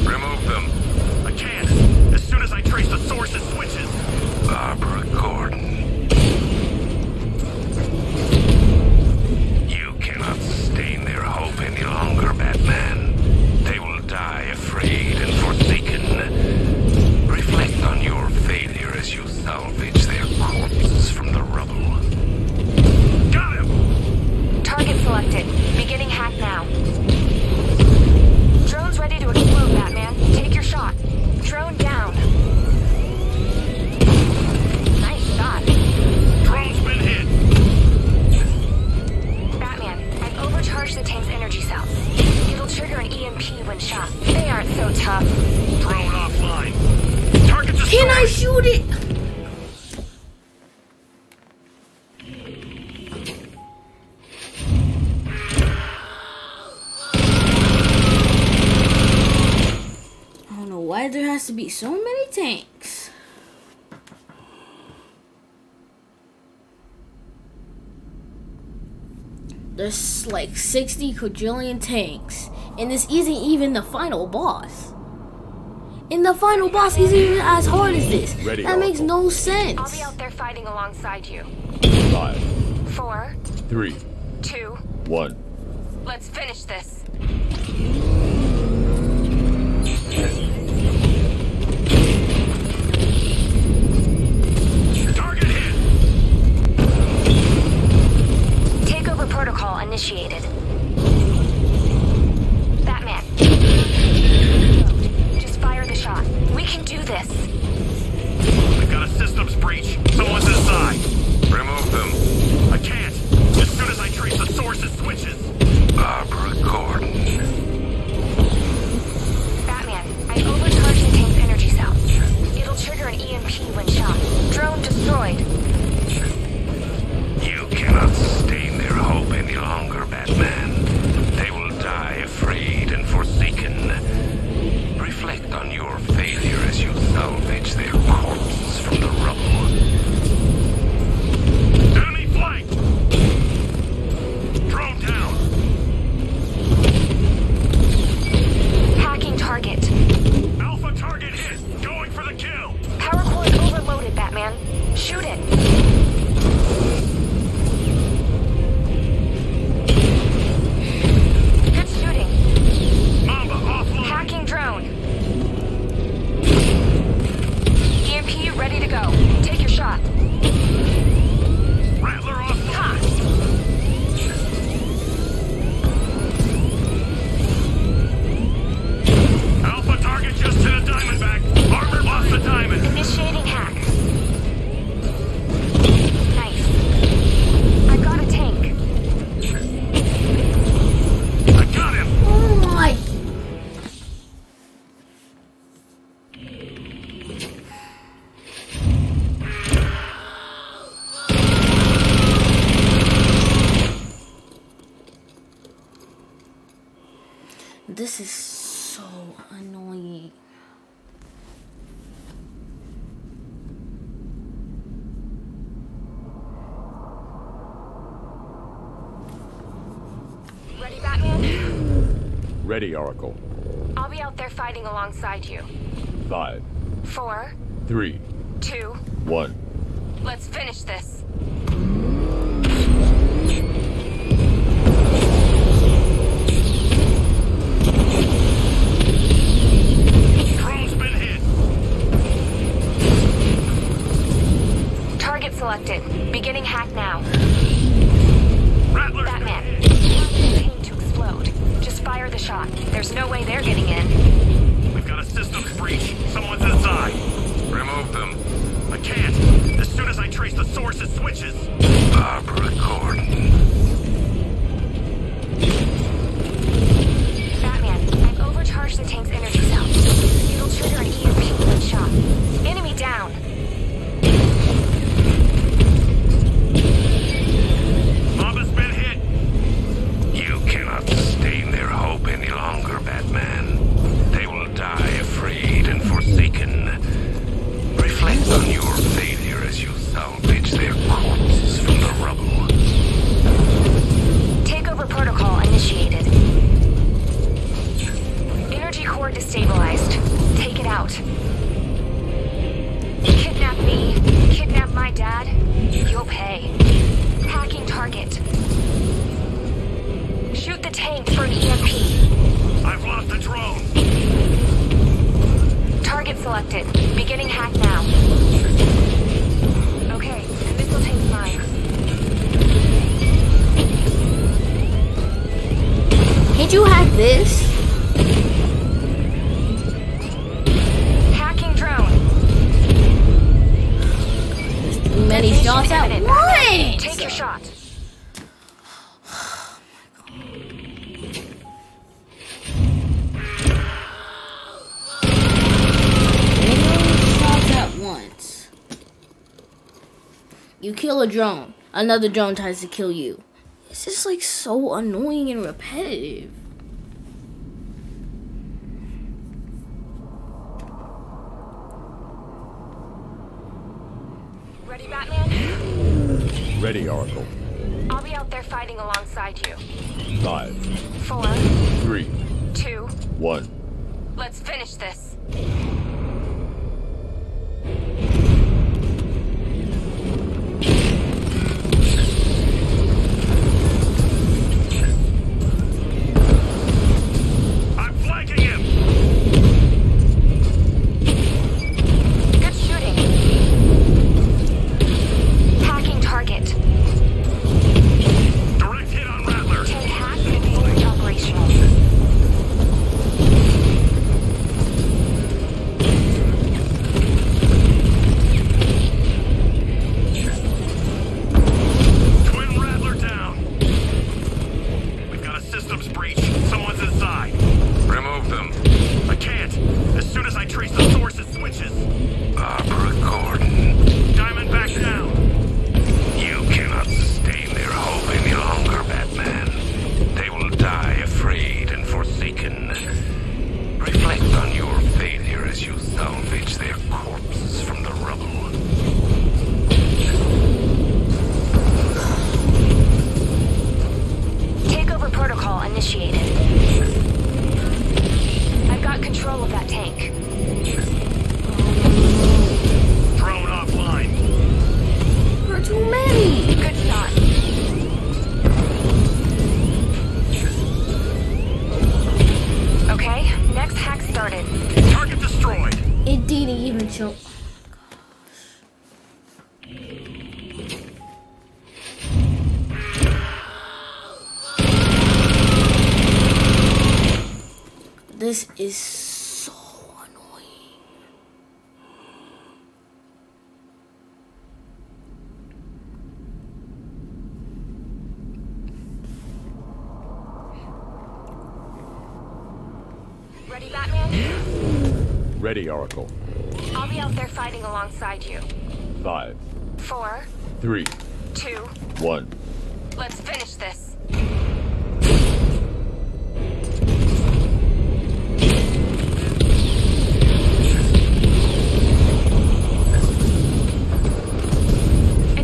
Remove them. I can. As soon as I trace the source and switches. Barbara Gordon. You cannot sustain their hope any longer, Batman. Afraid and forsaken. Reflect on your failure as you salvage their corpses from the rubble. Got him! Target selected. Beginning hack now. Drone's ready to explode, Batman. Take your shot. Drone down. Nice shot. Drone's been hit. Batman, I've overcharged the tank's energy cells. Trigger an E M P when shot. They aren't so tough. Drone offline. Target destroyed. Can I shoot it? I don't know why there has to be so many tanks. There's like sixty quadrillion tanks, and this isn't even the final boss. And the final boss isn't even as hard as this. Ready, that Oracle. Makes no sense. I'll be out there fighting alongside you. Five. Four. Three. Two. One. Let's finish this. Protocol initiated. Batman. Just fire the shot. We can do this. I've got a systems breach. Someone's inside. Remove them. I can't. As soon as I trace the source, it switches. Barbara Gordon. Batman, I overcharged the tank's energy cells. It'll trigger an E M P when shot. Drone destroyed. You cannot sustain their hope any longer, Batman. They will die afraid and forsaken. Reflect on your failure as you salvage their corpses from the rubble. Enemy flank! Drone down! Hacking target. Alpha target hit! Going for the kill! Power cord overloaded, Batman. Shoot it! Drone. E M P ready to go. Take your shot. Rattler off. Ha. Alpha target just hit a diamond back. Armor lost the diamond. Initiating hack. Nice. I got a tank. I got him. Oh my. This is so annoying. Ready, Batman? Ready, Oracle. I'll be out there fighting alongside you. Five. Four. Three. Two. One. Let's finish this. Crew's been hit. Target selected. Beginning hack now. Rattler. Batman. Pain to explode. Just fire the shot. There's no way they're getting in. We've got a systems breach. Someone's inside. Remove them. I can't. As soon as I trace the source, it switches. Barbara Gordon. Batman, I've overcharged the tank's energy cell. It'll trigger an E M P shot. Enemy down. Mama's been hit. You cannot sustain their hope any longer, Batman. They will die afraid and forsaken. Reflect on your failure as you salvage their corpses from the rubble. Takeover protocol initiated. Energy core destabilized. Take it out. Kidnap me. Kidnap my dad. You'll pay. Hacking target. Shoot the tank for an E M P. I've lost the drone. Target selected. Beginning hack now. Okay, the missile tank's mine. Did you hack this? Hacking drone. Many shots out. What? Take your shot. You kill a drone. Another drone tries to kill you. It's just like so annoying and repetitive. Ready, Batman? Ready, Oracle. I'll be out there fighting alongside you. Five. Four. Three. Two. One. Let's finish this. This is so annoying. Ready, Batman? Ready, Oracle. I'll be out there fighting alongside you. Five. Four. Three. Two. One. Let's finish this.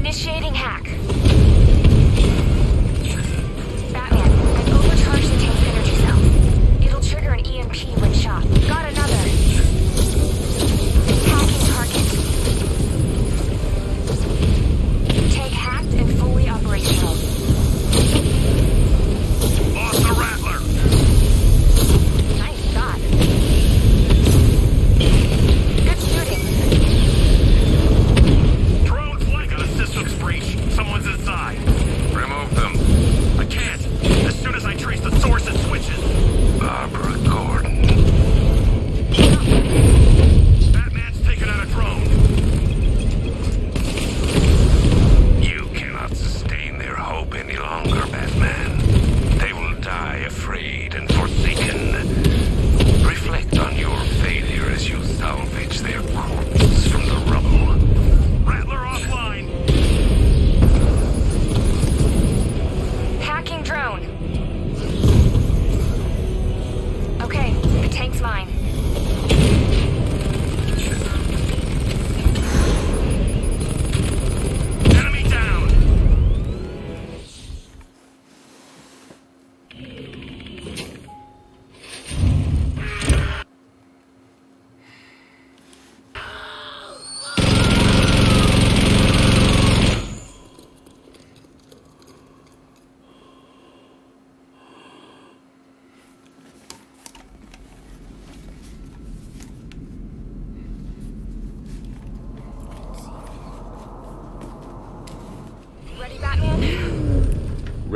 Initiating hack. Batman, I've overcharged the tank's energy cell. It'll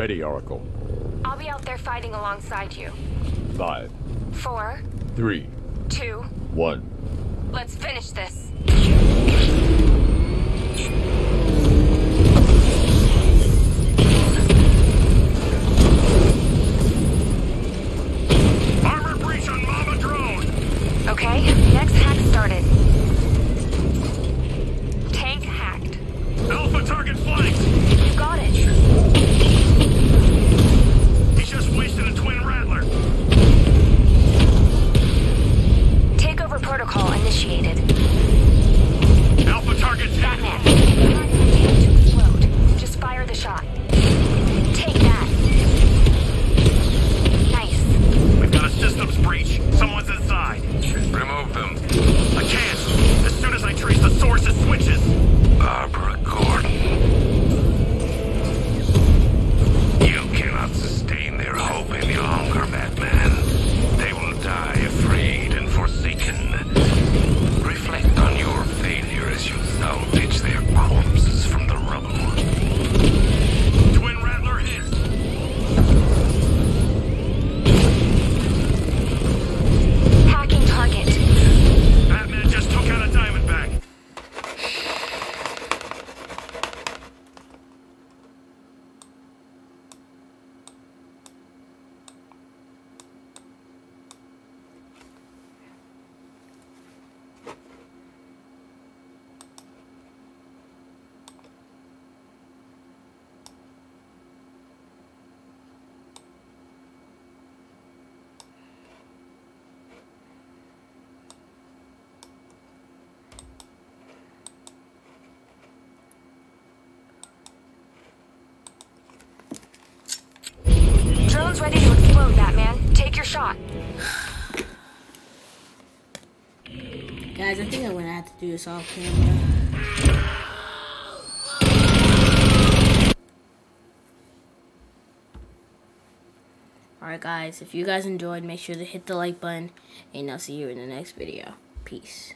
ready, Oracle. I'll be out there fighting alongside you. Five. Four. Three. Two. One. Let's finish this. Armor breach on Mama Drone! Okay, next hack started. Tank hacked. Alpha target flanked! You got it. He just wasted a twin rattler. Takeover protocol initiated. Alpha target tagged. Batman, to explode. Just fire the shot. Take that. Nice. We've got a systems breach. Someone's inside. Remove them. I can't. As soon as I trace the source, it switches. Barbara Gordon. You cannot sustain their hope any longer, Batman. They will die afraid and forsaken. Reflect on your failure as you salvage their corpses from the rubble. Twin Rattler hit! Hacking target. Batman just took out a Diamondback. Ready to explode, Batman. Take your shot. Guys, I think I'm gonna have to do this off camera. Alright guys, if you guys enjoyed, make sure to hit the like button, and I'll see you in the next video. Peace.